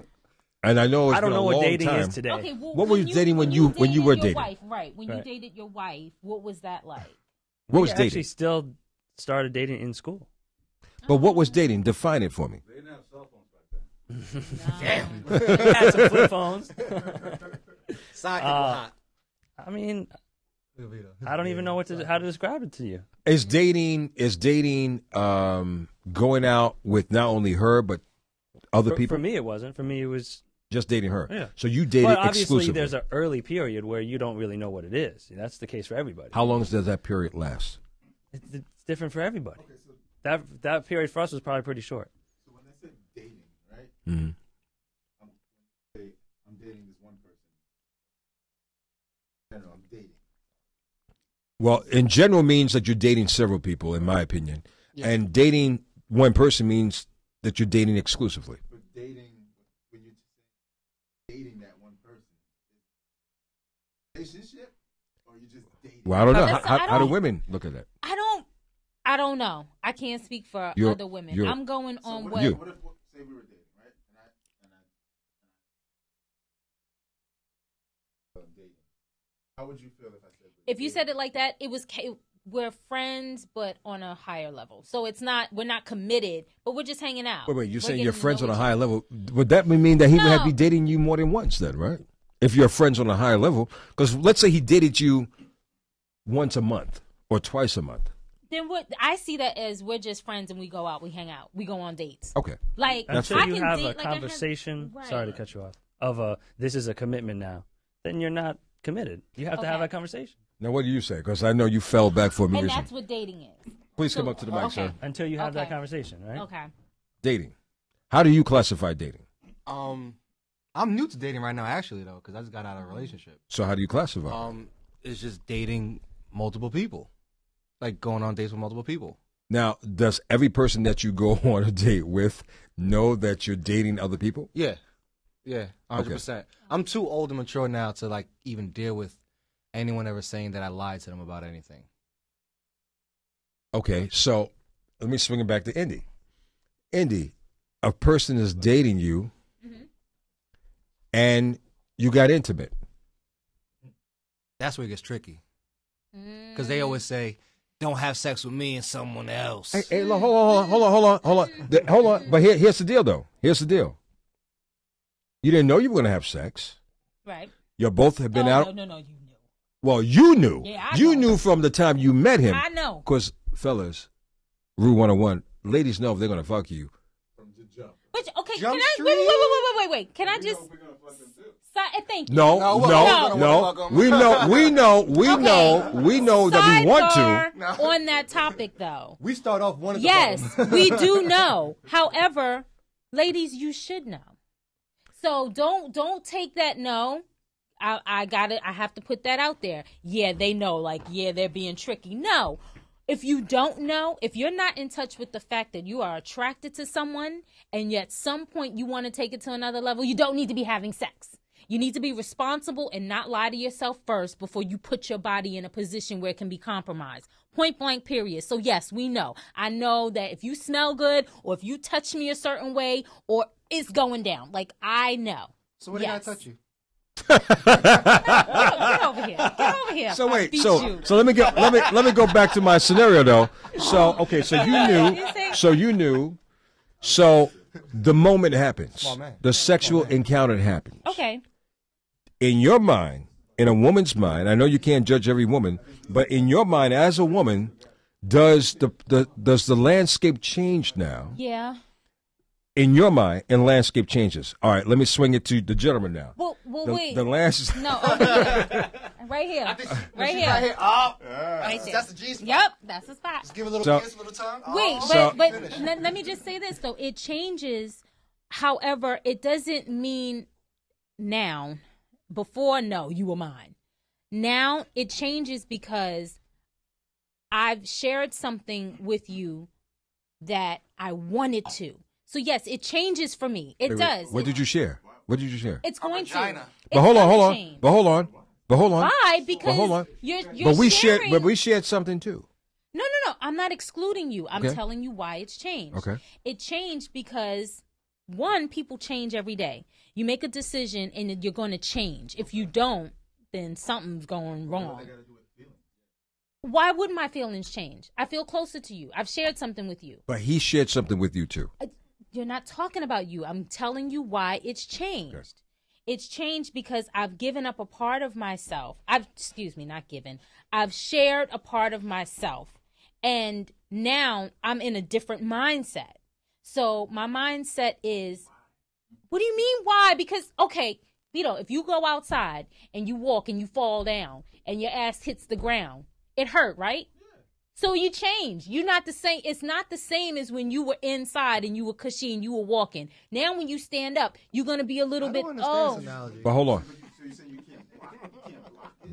and I know it's I don't been know a what long dating time. is today. Okay, well, what were you, you dating when you when you were dating? Wife, right? When right. you dated your wife, what was that like? What we was dating? Actually, still started dating in school. But what was dating? Define it for me. They didn't have cell phones back then. Damn. They had some flip phones. Side uh, I mean, I don't even know what to how to describe it to you. Is dating is dating um, going out with not only her but other for, people? For me, it wasn't. For me, it was just dating her. Yeah. So you dated well, exclusively. Obviously, there's an early period where you don't really know what it is. That's the case for everybody. How long does that period last? It's, it's different for everybody. Okay, so that that period for us was probably pretty short. So when I said dating, right? Mm-hmm. I'm, I'm dating this one person. I don't know, I'm dating. Well, in general means that you're dating several people, in my opinion. Yeah. And dating one person means that you're dating exclusively. But dating, when you're dating that one person, relationship, or you just dating? Well, I don't know. How, how, I don't, how do women look at that? I don't, I don't know. I can't speak for you're, other women. I'm going so on what. What, you. If, what if, say we were dating, right? And I, and I, and I, dating. How would you feel if I said? If you said it like that, it was we're friends, but on a higher level. So it's not we're not committed, but we're just hanging out. Wait, wait, you're we're saying you're friends on a higher level. Would that mean that he no. would have to be dating you more than once, then, right? If you're friends on a higher level, because let's say he dated you once a month or twice a month. Then what I see that as we're just friends and we go out, we hang out, we go on dates. Okay, like until I you can have date, a like conversation. Have, right. Sorry to cut you off. Of a this is a commitment now. Then you're not committed. You have okay. to have that conversation. Now, what do you say? Because I know you fell back for me. And reason. That's what dating is. Please so, come up to the mic, okay. sir. Until you have okay. that conversation, right? Okay. Dating. How do you classify dating? Um, I'm new to dating right now, actually, though, because I just got out of a relationship. So how do you classify it? Um, it's just dating multiple people, like going on dates with multiple people. Now, does every person that you go on a date with know that you're dating other people? Yeah. Yeah, one hundred percent. Okay. I'm too old and mature now to, like, even deal with anyone ever saying that I lied to them about anything. Okay, so let me swing it back to Indy. Indy, a person is dating you, mm-hmm. and you got intimate. That's where it gets tricky. Because they always say, don't have sex with me and someone else. Hey, hey, look, hold on, hold on, hold on, hold on. The, hold on. But here, here's the deal, though. Here's the deal. You didn't know you were going to have sex. Right. You both have been oh, out. No, no, no, you knew. Well, you knew. Yeah, I you know. knew from the time you met him. I know. Because, fellas, Rule one oh one, ladies know if they're going to fuck you. From the jump. Which, okay, jump can street? I, wait, wait, wait, wait, wait, wait. Can we I just. Know si thank you. No, no, no. no. no. We know, we know, we okay. know, we know that we want to. On that topic, though. We start off one of the Yes, we do know. However, ladies, you should know. So don't don't take that no. I I got it. I have to put that out there. Yeah, they know. Like, yeah, they're being tricky. No, if you don't know, if you're not in touch with the fact that you are attracted to someone, and yet some point you want to take it to another level, you don't need to be having sex. You need to be responsible and not lie to yourself first before you put your body in a position where it can be compromised. Point blank, period. So yes, we know. I know that if you smell good or if you touch me a certain way or it's going down. Like, I know. So what yes. did I touch you? No, get over here. Get over here. So wait, so you. so let me get let me let me go back to my scenario though. So okay, so you knew so you knew so the moment happens. The sexual encounter happens. Okay. In your mind, in a woman's mind, I know you can't judge every woman, but in your mind as a woman, does the, the does the landscape change now? Yeah. In your mind, and landscape changes. All right, let me swing it to the gentleman now. Well, well the, wait. The last. No, over here. Right here. I think she, right here. Right here. Oh, yeah. Right there. That's the G spot. Yep, that's the spot. Just give a little so, kiss, a little tongue. Oh. Wait, but, but so, let, let me just say this, though. It changes. However, it doesn't mean now. Before, no, you were mine. Now, it changes because I've shared something with you that I wanted to. So yes, it changes for me. It wait, does. Wait, what did you share? What did you share? It's going to. But hold on, hold on. But hold on. But hold on. Why? Because but hold on. You're, you're but we sharing. shared. But we shared something too. No, no, no. I'm not excluding you. I'm okay. telling you why it's changed. Okay. It changed because, one, people change every day. You make a decision and you're going to change. If you don't, then something's going wrong. Why would my feelings change? I feel closer to you. I've shared something with you. But he shared something with you too. I, you're not talking about you. I'm telling you why it's changed. Okay. It's changed because I've given up a part of myself. I've, excuse me, not given. I've shared a part of myself. And now I'm in a different mindset. So my mindset is, what do you mean why? Because, okay, Vito, if you go outside and you walk and you fall down and your ass hits the ground, it hurt, right? Yeah. So you change. You're not the same. It's not the same as when you were inside and you were cushy and you were walking. Now when you stand up, you're going to be a little I bit, oh. But hold on.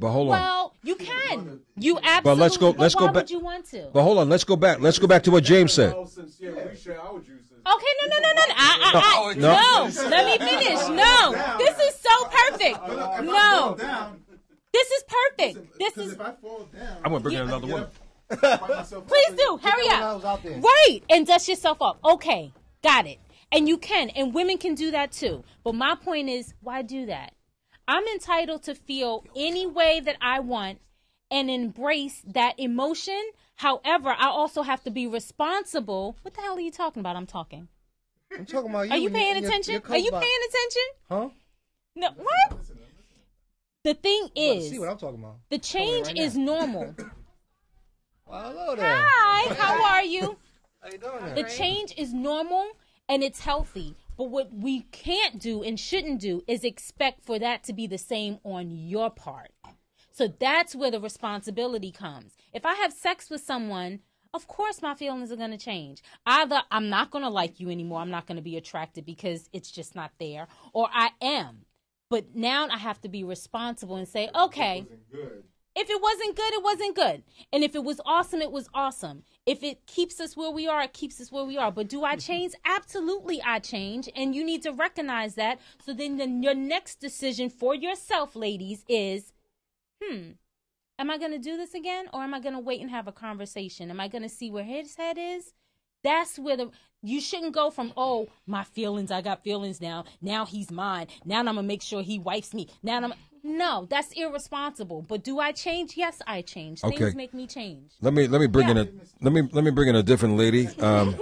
But hold on. Well, you can. You absolutely. But let's go. Let's go back. You want to? But hold on. Let's go back. Let's go back to what James said. Okay. No. No. No. No. I, I, I, no. no. Let me finish. No. This is so perfect. No. This is perfect. This is. I'm gonna bring in another one. Please do. Hurry up. Right, and dust yourself up. Okay. Got it. And you can. And women can do that too. But my point is, why do that? I'm entitled to feel any way that I want and embrace that emotion. However, I also have to be responsible. What the hell are you talking about? I'm talking. I'm talking about you. Are you paying attention? Your, your are you about... paying attention? Huh? No. What? The thing is, see what I'm talking about. The change right is normal. Well, hello there. Hi. How are you? How you doing? The change is normal and it's healthy. But what we can't do and shouldn't do is expect for that to be the same on your part. So that's where the responsibility comes. If I have sex with someone, of course my feelings are going to change. Either I'm not going to like you anymore, I'm not going to be attracted because it's just not there, or I am. But now I have to be responsible and say, okay, if it wasn't good, it wasn't good. And if it was awesome, it was awesome. If it keeps us where we are, it keeps us where we are. But do I change? Absolutely, I change. And you need to recognize that. So then the, your next decision for yourself, ladies, is, hmm, am I going to do this again? Or am I going to wait and have a conversation? Am I going to see where his head is? That's where the, you shouldn't go from, oh, my feelings, I got feelings now. Now he's mine. Now I'm going to make sure he wipes me. Now I'm No, that's irresponsible. But do I change? Yes, I change. Okay. Things make me change. Let me let me bring yeah. in a let me let me bring in a different lady. Um,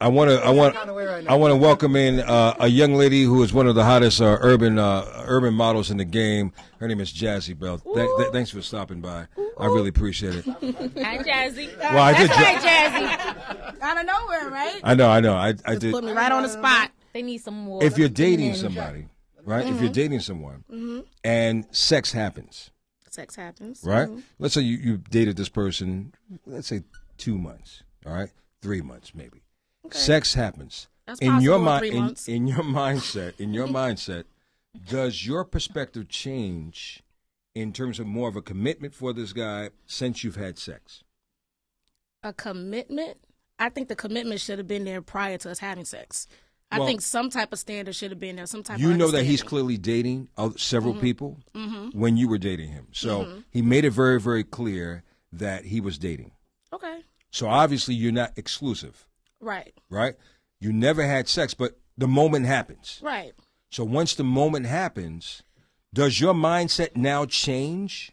I want to I want I want to welcome in uh, a young lady who is one of the hottest uh, urban uh, urban models in the game. Her name is Jazzy Bell. Th th thanks for stopping by. Ooh. I really appreciate it. Hi, Jazzy. Well, I that's did right, Jazzy. Out of nowhere, right? I know, I know. I, I did. Put me right on the spot. They need some more. If you're dating somebody. Right? Mm-hmm. If you're dating someone mm-hmm. and sex happens. Sex happens. Right? Mm-hmm. Let's say you, you dated this person, let's say two months, all right? Three months maybe. Okay. Sex happens. That's in your mind in, in your mindset, in your mindset, does your perspective change in terms of more of a commitment for this guy since you've had sex? A commitment? I think the commitment should have been there prior to us having sex. I well, think some type of standard should have been there. Some type you of know that he's clearly dating several mm-hmm. people mm-hmm. when you were dating him. So mm-hmm. he made it very, very clear that he was dating. Okay. So obviously you're not exclusive. Right. Right? You never had sex, but the moment happens. Right. So once the moment happens, does your mindset now change?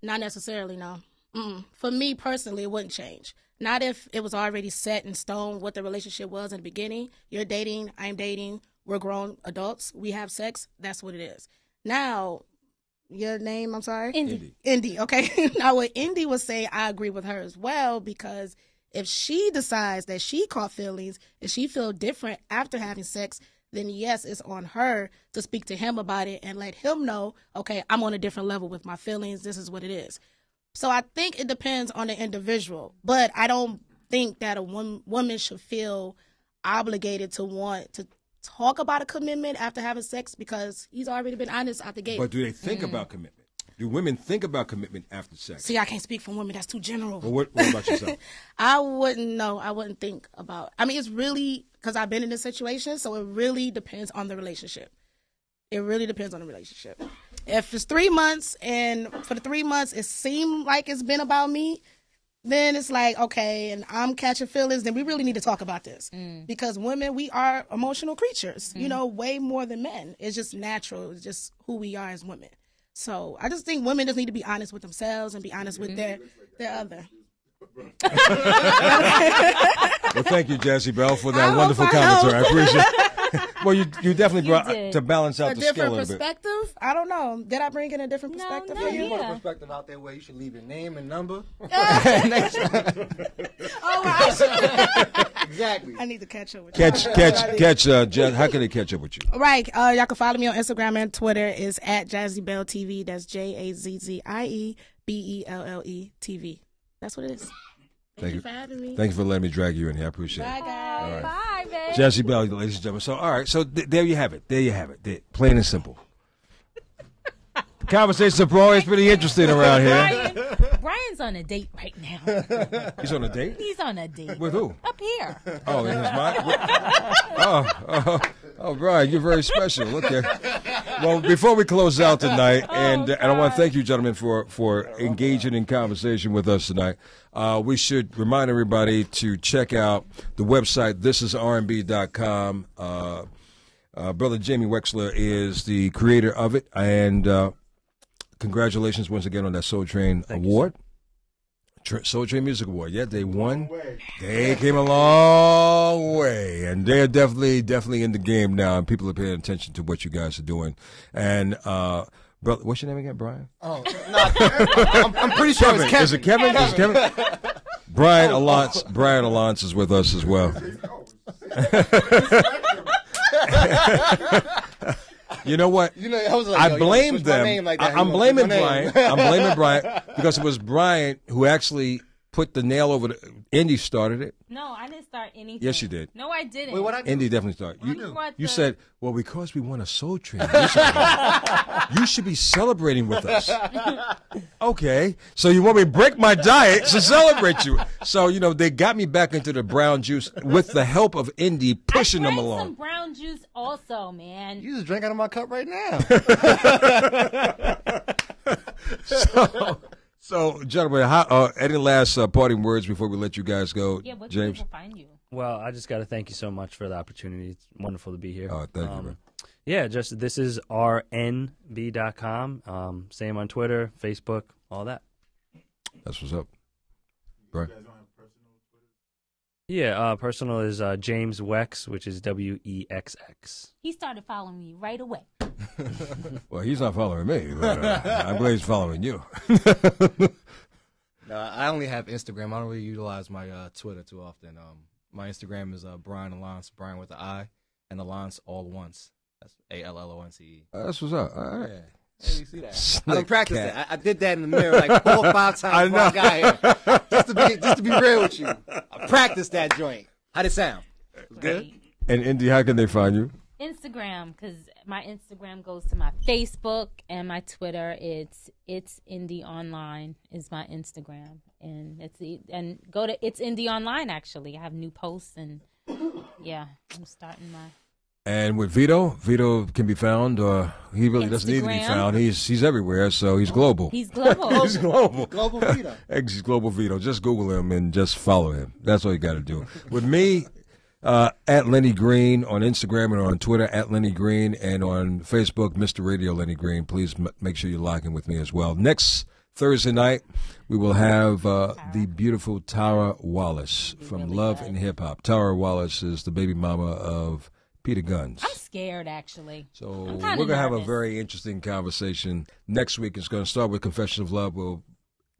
Not necessarily, no. Mm-mm. For me personally, it wouldn't change. Not if it was already set in stone what the relationship was in the beginning. You're dating, I'm dating, we're grown adults, we have sex, that's what it is. Now, your name, I'm sorry? Indy. Indy, okay. Now what Indy was saying, I agree with her as well, because if she decides that she caught feelings, if she feels different after having sex, then yes, it's on her to speak to him about it and let him know, okay, I'm on a different level with my feelings, this is what it is. So I think it depends on the individual, but I don't think that a wom woman should feel obligated to want to talk about a commitment after having sex because he's already been honest out the gate. But do they think mm. about commitment? Do women think about commitment after sex? See, I can't speak for women. That's too general. Well, what, what about yourself? I wouldn't know. I wouldn't think about. I mean, it's really, because I've been in this situation, so it really depends on the relationship. It really depends on the relationship. If it's three months and for the three months it seemed like it's been about me, then it's like, okay, and I'm catching feelings, then we really need to talk about this. Mm. Because women, we are emotional creatures, mm. you know, way more than men. It's just natural. It's just who we are as women. So I just think women just need to be honest with themselves and be honest mm-hmm. with their, their other. Well, thank you, Jazzy Bell, for that I wonderful commentary. I, I appreciate it. Well, you you definitely brought you to balance out a the skill a little bit. Different perspective? I don't know. Did I bring in a different no, perspective? No, you yeah. want a perspective out there where you should leave your name and number. Oh, I exactly. I need to catch up with you. Catch, catch, catch. Uh, Jazz, how can they catch up with you? Right. Uh, y'all can follow me on Instagram and Twitter. It's at Jazzy Bell T V. That's J A Z Z I E B E L L E T V. That's what it is. Thank, Thank you for having me. Thank you for letting me drag you in here. I appreciate Bye, it. Bye, guys. Right. Bye, babe. Jazzy Bell, ladies and gentlemen. So, all right. So, th there you have it. There you have it. There, plain and simple. The conversations are always pretty interesting around here. Brian, Brian's on a date right now. He's on a date? He's on a date. With who? Up here. Oh, in his mind? Oh, oh, oh, Brian, you're very special. Okay. Well, before we close out tonight, oh, and, and I want to thank you, gentlemen, for, for engaging in conversation with us tonight. Uh, we should remind everybody to check out the website, this is R M B dot com. Uh, uh, Brother Jamie Wexler is the creator of it, and uh, congratulations once again on that Soul Train thank Award. You, Tr Soul Train Music Award. Yeah, they won. They came a long way, and they're definitely, definitely in the game now, and people are paying attention to what you guys are doing. And, uh, brother, what's your name again, Brian? Oh, no, I'm, I'm pretty sure Kevin. It's Kevin. Is it Kevin? Kevin. Is it Kevin? Brian Alonce. Brian Alonce is with us as well. You know what? You know, I, was like, I blamed them. Like I, I'm blaming Brian. I'm blaming Brian because it was Brian who actually put the nail over the. Indy started it. No, I didn't start anything. Yes, you did. No, I didn't. Wait, what I Indy definitely started. What you you the... said, well, because we won a Soul Train, you should be celebrating with us. Okay, so you want me to break my diet to celebrate you? So you know they got me back into the brown juice with the help of Indy pushing them along. I drank some brown juice also, man. You just drink out of my cup right now. So. So, gentlemen, how, uh, any last uh, parting words before we let you guys go? Yeah, where can James? people find you? Well, I just got to thank you so much for the opportunity. It's wonderful to be here. Oh, thank um, you, man. Yeah, just this is R M B dot com. Um, same on Twitter, Facebook, all that. That's what's up. Right. You guys don't have personal Twitter? Yeah, uh, personal is uh, James Wex, which is W E X X. He started following me right away. Well, he's not following me, but uh, I'm glad he's following you. No, I only have Instagram. I don't really utilize my uh, Twitter too often. Um, my Instagram is uh, Brian Alonce, Brian with the I, and Alonce all once. That's A L L O N C E. Uh, that's what's up. All right. Yeah. Hey, you see that? Snake I don't practice cat. that. I, I did that in the mirror like four or five times I before know. I got here. Just to, be, just to be real with you. I practiced that joint. How'd it sound? Right. Good? And, Indy, how can they find you? Instagram, because my Instagram goes to my Facebook and my Twitter. It's it's Indy Online is my Instagram, and it's and go to it's Indy Online. Actually, I have new posts and yeah, I'm starting my. And with Vito, Vito can be found. Uh, he really Instagram. doesn't need to be found. He's he's everywhere, so he's global. He's global. he's global. Global Vito. He's global Vito. Just Google him and just follow him. That's all you got to do. With me. Uh, at Lenny Green on Instagram and on Twitter, at Lenny Green, and on Facebook, Mister Radio Lenny Green. Please m make sure you're logging with me as well. Next Thursday night, we will have uh, the beautiful Tara Wallace from really Love good. and Hip Hop. Tara Wallace is the baby mama of Peter Gunz. I'm scared, actually. So we're going to have a very interesting conversation next week. It's going to start with Confession of Love. We'll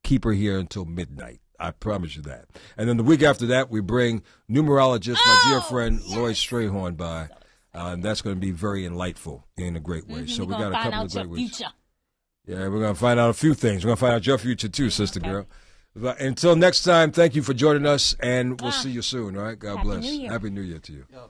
keep her here until midnight. I promise you that. And then the week after that, we bring numerologist, oh, my dear friend, yes. Lloyd Strayhorn by. Uh, and that's going to be very enlightful in a great way. Mm-hmm. So we're we got a couple of great ways. Yeah, we're going to find out a few things. We're going to find out your future too, mm-hmm. sister okay. girl. But until next time, thank you for joining us, and we'll ah. see you soon, all right? God Happy bless. New Year. Happy New Year to you. Yo.